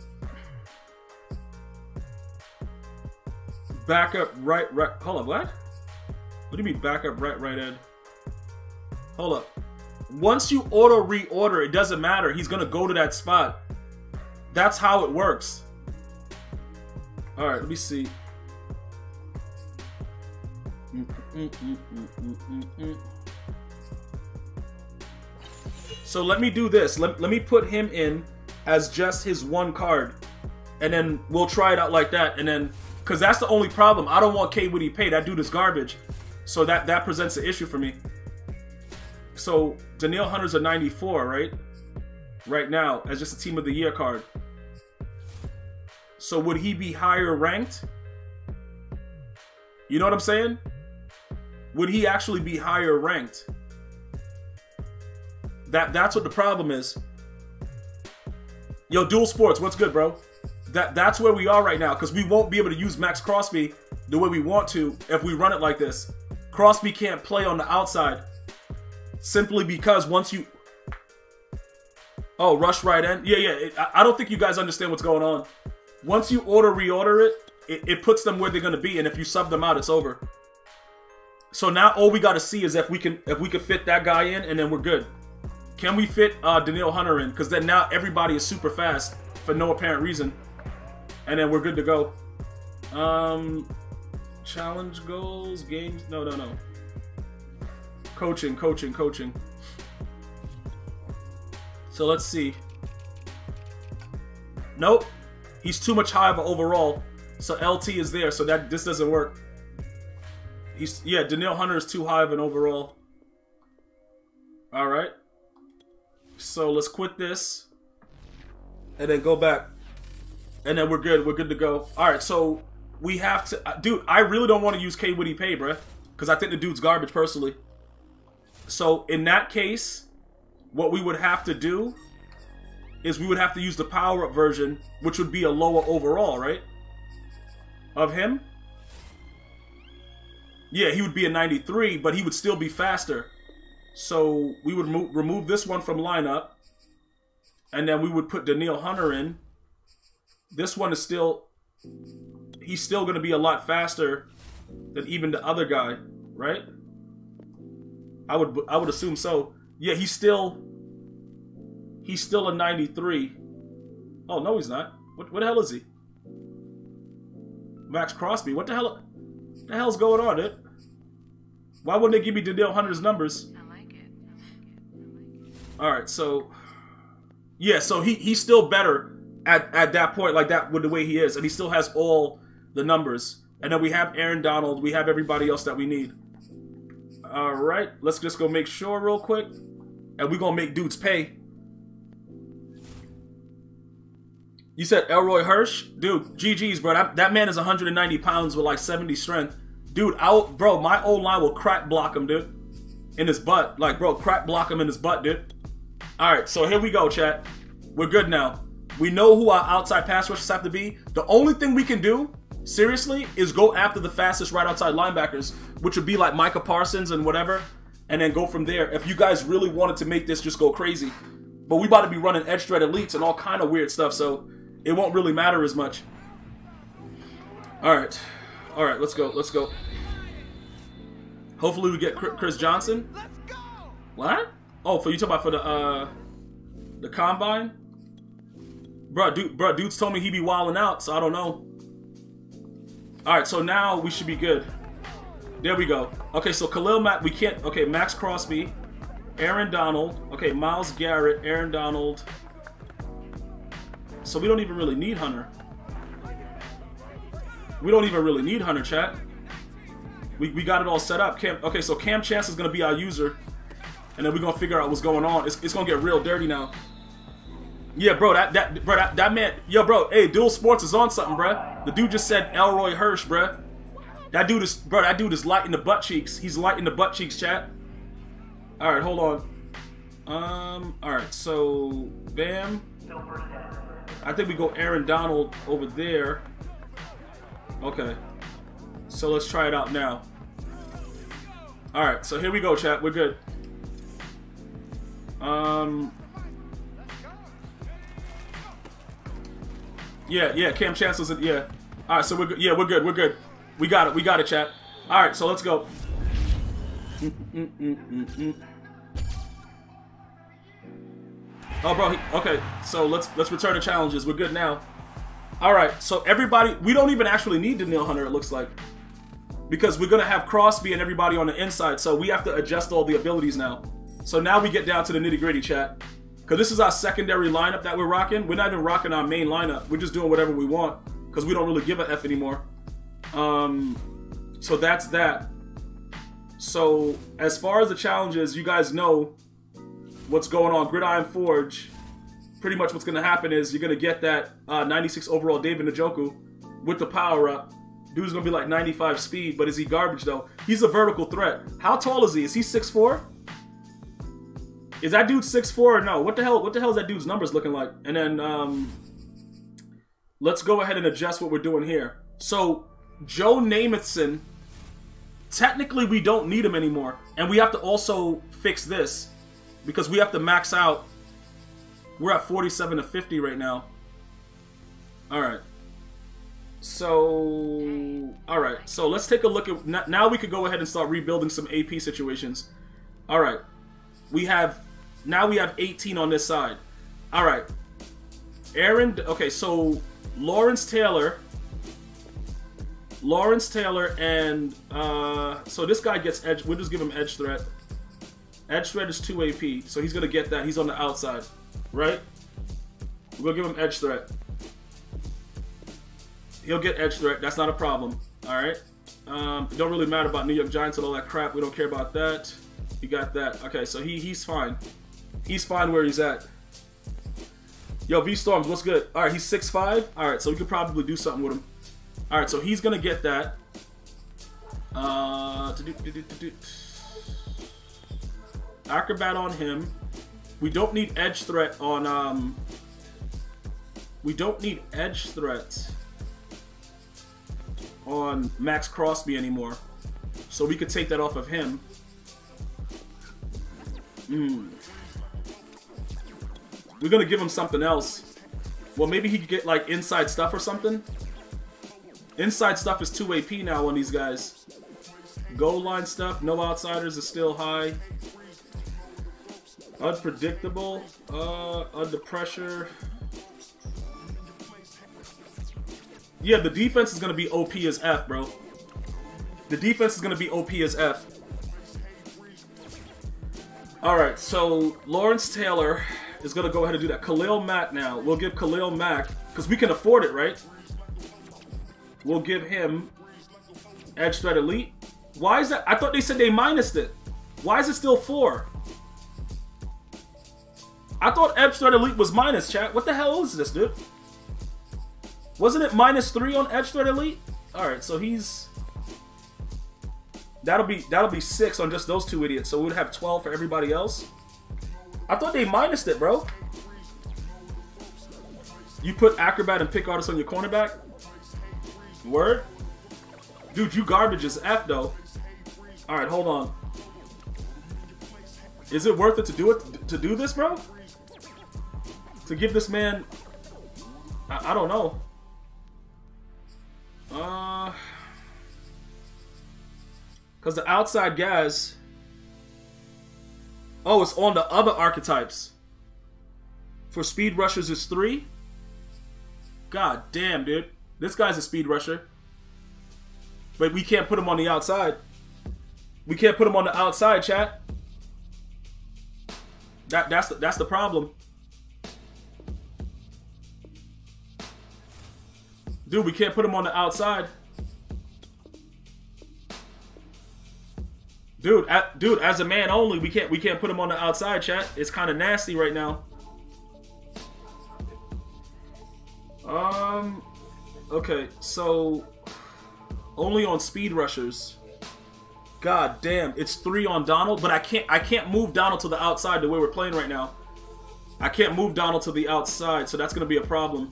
Backup right right. Hold up. What? What do you mean backup right right end? Hold up. Once you auto reorder, it doesn't matter. He's going to go to that spot. That's how it works. All right, let me see. Mm-mm-mm-mm-mm-mm-mm. So let me do this. Let, let me put him in as just his one card, and then we'll try it out like that. And then, because that's the only problem. I don't want Kwity Paye. That dude is garbage. So that, that presents an issue for me. So Danielle Hunter's a ninety-four, right? Right now, as just a Team of the Year card. So would he be higher ranked? You know what I'm saying? Would he actually be higher ranked? That that's what the problem is. Yo, Dual Sports, what's good, bro? That that's where we are right now, because we won't be able to use Maxx Crosby the way we want to if we run it like this. Crosby can't play on the outside simply because once you oh rush right in, yeah, yeah. It, I don't think you guys understand what's going on. Once you order reorder it, it, it puts them where they're gonna be, and if you sub them out, it's over. So now all we gotta see is if we can if we can fit that guy in, and then we're good. Can we fit uh, Danielle Hunter in? Because then now everybody is super fast for no apparent reason. And then we're good to go. Um, challenge goals, games. No, no, no. Coaching, coaching, coaching. So let's see. Nope. He's too much high of an overall. So L T is there. So that this doesn't work. He's yeah, Danielle Hunter is too high of an overall. All right. So let's quit this and then go back, and then we're good. We're good to go. All right, so we have to, dude, I really don't want to use Kwity Paye, bruh, because I think the dude's garbage personally. So in that case, what we would have to do is we would have to use the power-up version, which would be a lower overall, right, of him? Yeah, he would be a ninety-three, but he would still be faster. So we would move, remove this one from lineup, and then we would put Danielle Hunter in. This one is still, he's still going to be a lot faster than even the other guy, right? I would, I would assume so. Yeah, he's still, he's still a ninety-three. Oh, no, he's not. What, what the hell is he? Maxx Crosby. What the hell, what the hell's going on, dude? Why wouldn't they give me Danielle Hunter's numbers? All right, so, yeah, so he, he's still better at, at that point, like that, with the way he is, and he still has all the numbers. And then we have Aaron Donald. We have everybody else that we need. All right, let's just go make sure real quick, and we're going to make dudes pay. You said Elroy Hirsch? Dude, G G's, bro. That, that man is one hundred ninety pounds with, like, seventy strength. Dude, I'll, bro, my old line will crack block him, dude, in his butt. Like, bro, crack block him in his butt, dude. All right, so here we go, chat. We're good now. We know who our outside pass rushers have to be. The only thing we can do, seriously, is go after the fastest right outside linebackers, which would be like Micah Parsons and whatever, and then go from there. If you guys really wanted to make this just go crazy. But we about to be running edge threat elites and all kind of weird stuff, so it won't really matter as much. All right. All right, let's go. Let's go. Hopefully we get Chris Johnson. What? Oh, for you talking about for the uh, the combine, bro? Dude, bro, dudes told me he be wilding out, so I don't know. All right, so now we should be good. There we go. Okay, so Khalil Mack, we can't. Okay, Maxx Crosby, Aaron Donald. Okay, Myles Garrett, Aaron Donald. So we don't even really need Hunter. We don't even really need Hunter, chat. We we got it all set up. Cam, okay, so Kam Chancellor is gonna be our user. And then we're gonna figure out what's going on. It's, it's gonna get real dirty now. Yeah, bro, that that bro that, that man, yo, bro, hey, Dual Sports is on something, bruh. The dude just said Elroy Hirsch, bruh. That dude is, bro, that dude is light in the butt cheeks. He's light in the butt cheeks, chat. All right, hold on. Um, all right, so bam. I think we go Aaron Donald over there. Okay, so let's try it out now. All right, so here we go, chat. We're good. Um. Yeah, yeah. Kam Chancellor's in, yeah. All right, so we're good. Yeah, we're good. We're good. We got it. We got it, chat. All right, so let's go. Mm -mm -mm -mm -mm. Oh, bro. He, okay, so let's let's return to challenges. We're good now. All right, so everybody, we don't even actually need Danielle Hunter. It looks like because we're going to have Crosby and everybody on the inside, so we have to adjust all the abilities now. So now we get down to the nitty-gritty, chat, because this is our secondary lineup that we're rocking. We're not even rocking our main lineup. We're just doing whatever we want because we don't really give a F anymore. Um, so that's that. So as far as the challenges, you guys know what's going on. Gridiron Forge, pretty much what's going to happen is you're going to get that uh, ninety-six overall David Njoku with the power-up. Dude's going to be like ninety-five speed, but is he garbage, though? He's a vertical threat. How tall is he? Is he six foot four? Is that dude six foot four or no? What the hell, what the hell is that dude's numbers looking like? And then um, let's go ahead and adjust what we're doing here. So Joe Namathson, technically we don't need him anymore. And we have to also fix this because we have to max out. We're at forty-seven to fifty right now. All right. So, all right. So let's take a look at, now we could go ahead and start rebuilding some A P situations. All right. We have, now we have eighteen on this side. All right. Aaron, okay, so Lawrence Taylor. Lawrence Taylor and, uh, so this guy gets edge, we'll just give him edge threat. Edge threat is two A P, so he's going to get that. He's on the outside, right? We'll give him edge threat. He'll get edge threat. That's not a problem, all right? Um, it don't really matter about New York Giants and all that crap. We don't care about that. You got that. Okay, so he he's fine. He's fine where he's at. Yo, V-Storms, what's good? All right, he's six five. All right, so we could probably do something with him. All right, so he's going to get that. Uh, do, do, do, do, do. Acrobat on him. We don't need edge threat on... Um, we don't need edge threat on Maxx Crosby anymore. So we could take that off of him. Mm. We're going to give him something else. Well, maybe he could get, like, inside stuff or something. Inside stuff is two A P now on these guys. Goal line stuff. No outsiders is still high. Unpredictable. Uh, under pressure. Yeah, the defense is going to be O P as F, bro. The defense is going to be O P as F. Alright, so Lawrence Taylor is going to go ahead and do that. Khalil Mack now. We'll give Khalil Mack, because we can afford it, right? We'll give him Edge Threat Elite. Why is that? I thought they said they minused it. Why is it still four? I thought Edge Threat Elite was minus, chat. What the hell is this, dude? Wasn't it minus three on Edge Threat Elite? Alright, so he's... That'll be that'll be six on just those two idiots, so we'd have twelve for everybody else. I thought they minused it, bro. You put Acrobat and Pick Artist on your cornerback? Word? Dude, you garbage as F, though. Alright, hold on. Is it worth it to do it to do this, bro? To give this man... I, I don't know. Uh... Because the outside guys... Oh, it's on the other archetypes. For speed rushers, it's three. God damn, dude. This guy's a speed rusher. But we can't put him on the outside. We can't put him on the outside, chat. That, that's, the, that's the problem. Dude, we can't put him on the outside. Dude, at, dude, as a man only, we can't we can't put him on the outside, chat. It's kind of nasty right now. Um, okay, so only on speed rushers. God damn, it's three on Donald, but I can't I can't move Donald to the outside the way we're playing right now. I can't move Donald to the outside, so that's gonna be a problem.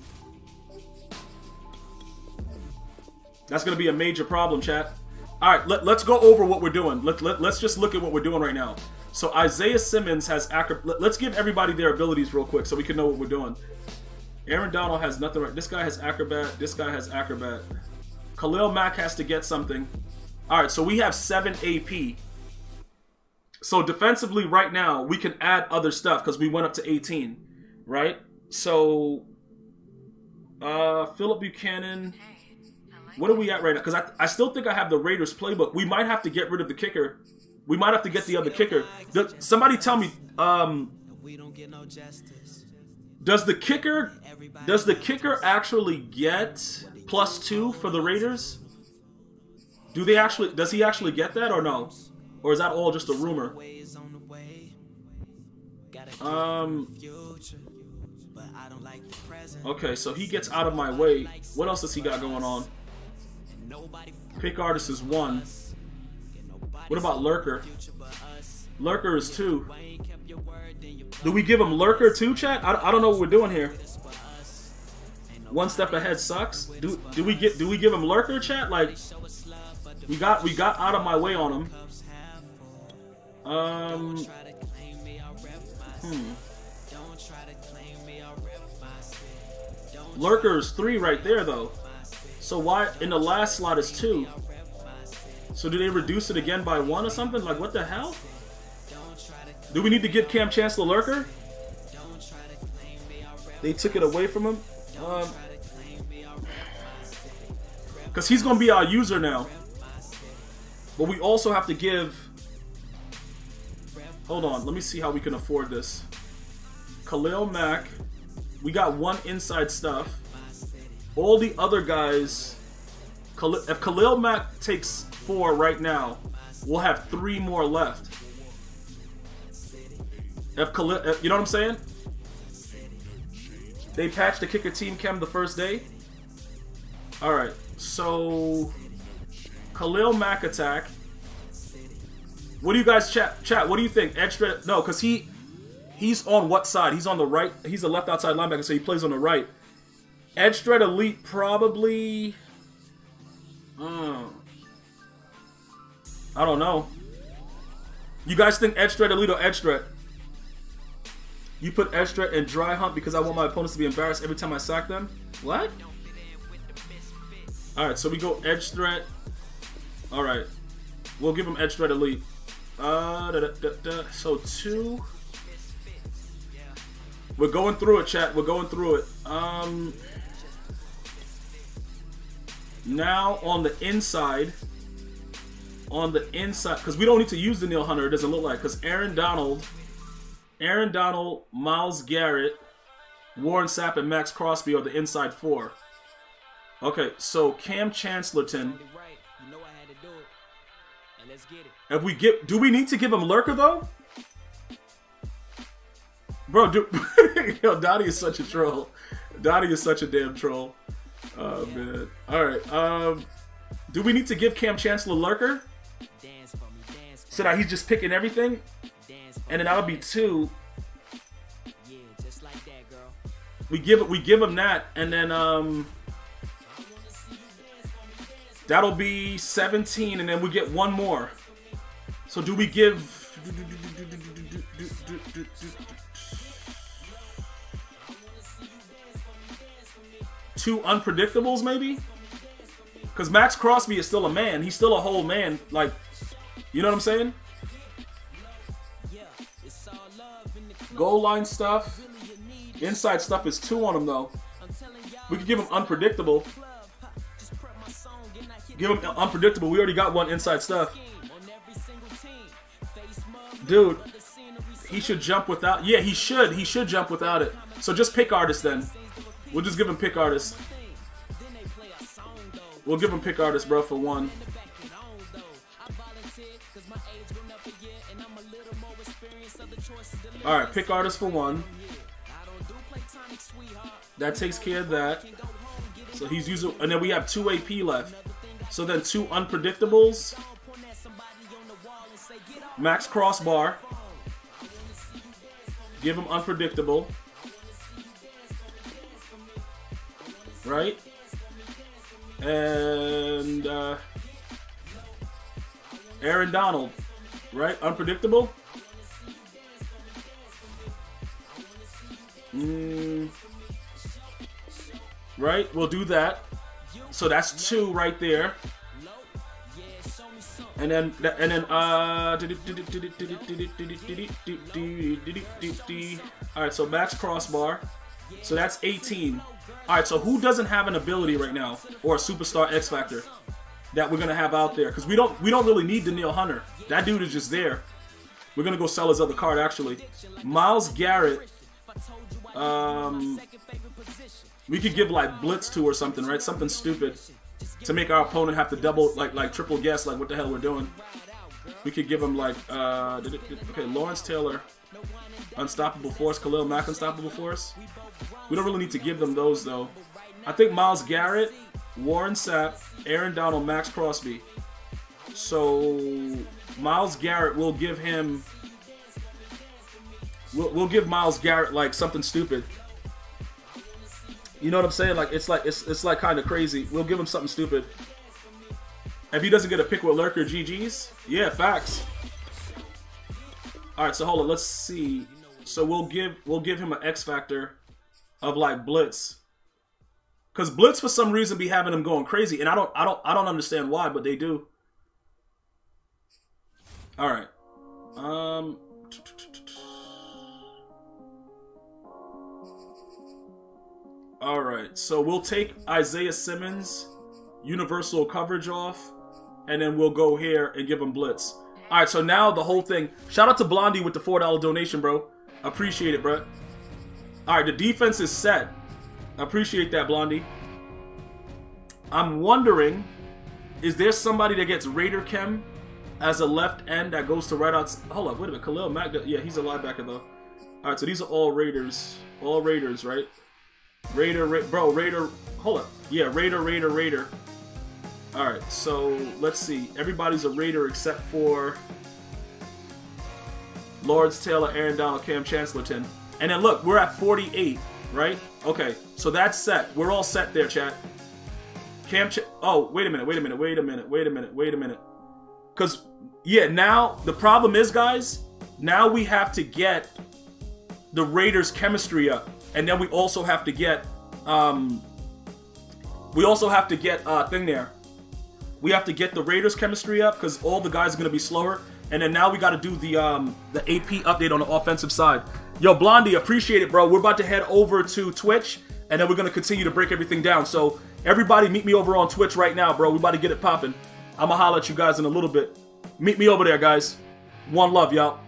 That's gonna be a major problem, chat. All right, let, let's go over what we're doing. Let, let, let's just look at what we're doing right now. So Isaiah Simmons has... Let, let's give everybody their abilities real quick so we can know what we're doing. Aaron Donald has nothing right. This guy has Acrobat. This guy has Acrobat. Khalil Mack has to get something. All right, so we have seven A P. So defensively right now, we can add other stuff because we went up to eighteen, right? So uh, Phillip Buchanon... What are we at right now? Because I, I still think I have the Raiders playbook. We might have to get rid of the kicker. We might have to get the other kicker. The, somebody tell me, um, does the kicker does the kicker actually get plus two for the Raiders? Do they actually? Does he actually get that or no? Or is that all just a rumor? Um. Okay, so he gets out of my way. What else has he got going on? Pick artist is one. What about lurker? Lurker is two. Do we give him lurker too, chat? I, I don't know what we're doing here. One step ahead sucks. Do do we get? Do we give him lurker, chat? Like we got we got out of my way on him. Um. Hmm. Lurker is three right there though. So why in the last slot is two? So do they reduce it again by one or something? Like what the hell? Do we need to give Kam Chancellor lurker? They took it away from him. Um, Cause he's gonna be our user now. But we also have to give. Hold on, let me see how we can afford this. Khalil Mack. We got one inside stuff. All the other guys, if Khalil Mack takes four right now, we'll have three more left. If Khalil, if, you know what I'm saying? They patched the kicker team chem the first day. All right, so Khalil Mack attack. What do you guys chat? Chat. What do you think? Extra? No, because he. He's on what side? He's on the right. He's a left outside linebacker, so he plays on the right. Edge threat elite probably... Mm, I don't know. You guys think edge threat elite or edge threat? You put edge threat in dry hunt because I want my opponents to be embarrassed every time I sack them? What? Alright, so we go edge threat. Alright. We'll give him edge threat elite. Uh, da, da, da, da. So two... We're going through it, chat. We're going through it. Um, now on the inside, on the inside, because we don't need to use Danielle Hunter. It doesn't look like because Aaron Donald, Aaron Donald, Myles Garrett, Warren Sapp, and Maxx Crosby are the inside four. Okay, so Kam Chancellorton. If we get, do we need to give him lurker though? Bro, dude, yo, Donnie is such a troll. Donnie is such a damn troll. Oh, man. All right. Um, do we need to give Kam Chancellor lurker? So that he's just picking everything? And then that'll be two. We give, we give him that, and then um, that'll be seventeen, and then we get one more. So do we give... Two unpredictables, maybe? Because Maxx Crosby is still a man. He's still a whole man. Like, you know what I'm saying? Goal line stuff. Inside stuff is two on him, though. We could give him unpredictable. Give him unpredictable. We already got one inside stuff. Dude, he should jump without... Yeah, he should. He should jump without it. So just pick artist, then. We'll just give him pick artist. We'll give him pick artist, bro, for one. Alright, pick artist for one. That takes care of that. So he's using... And then we have two A P left. So then two unpredictables. Maxx crossbar. Give him unpredictable. Right? And uh, Aaron Donald, right? Unpredictable? Mm. Right? We'll do that. So that's two right there. And then, and then, uh, all right, so Maxx crossbar. So that's eighteen. All right, so who doesn't have an ability right now or a superstar X Factor that we're gonna have out there? Because we don't we don't really need Danielle Hunter. That dude is just there. We're gonna go sell his other card actually. Myles Garrett. Um, we could give like blitz to or something, right? Something stupid to make our opponent have to double like like triple guess like what the hell we're doing. We could give him like uh did it, did, okay Lawrence Taylor. Unstoppable force, Khalil Mack unstoppable force. We don't really need to give them those though. I think Myles Garrett, Warren Sapp, Aaron Donald, Maxx Crosby. So Myles Garrett will give him. We'll, we'll give Myles Garrett like something stupid. You know what I'm saying? Like it's like it's it's like kind of crazy. We'll give him something stupid. If he doesn't get a pick with Lurker, G Gs. Yeah, facts. All right, so hold on. Let's see. So we'll give we'll give him an X factor of like blitz, because blitz for some reason be having him going crazy, and I don't I don't I don't understand why, but they do. All right. Um. All right. So we'll take Isaiah Simmons, universal coverage off, and then we'll go here and give him blitz. All right, so now the whole thing. Shout out to Blondie with the four dollar donation, bro. Appreciate it, bro. All right, the defense is set. Appreciate that, Blondie. I'm wondering, is there somebody that gets Raider Chem as a left end that goes to right outs? Hold up, wait a minute. Khalil Mack, yeah, he's a linebacker, though. All right, so these are all Raiders. All Raiders, right? Raider, Ra bro, Raider. Hold up. Yeah, Raider, Raider, Raider. Alright, so let's see. Everybody's a Raider except for Lawrence Taylor, Aaron Donald, Kam Chancellor. And then look, we're at forty-eight, right? Okay, so that's set. We're all set there, chat. Kam Ch Oh, wait a minute, wait a minute, wait a minute, wait a minute, wait a minute. Because, yeah, now the problem is, guys, now we have to get the Raiders' chemistry up. And then we also have to get, um, we also have to get a uh, thing there. We have to get the Raiders chemistry up because all the guys are going to be slower. And then now we got to do the um, the A P update on the offensive side. Yo, Blondie, appreciate it, bro. We're about to head over to Twitch, and then we're going to continue to break everything down. So everybody meet me over on Twitch right now, bro. We're about to get it popping. I'm going to holler at you guys in a little bit. Meet me over there, guys. One love, y'all.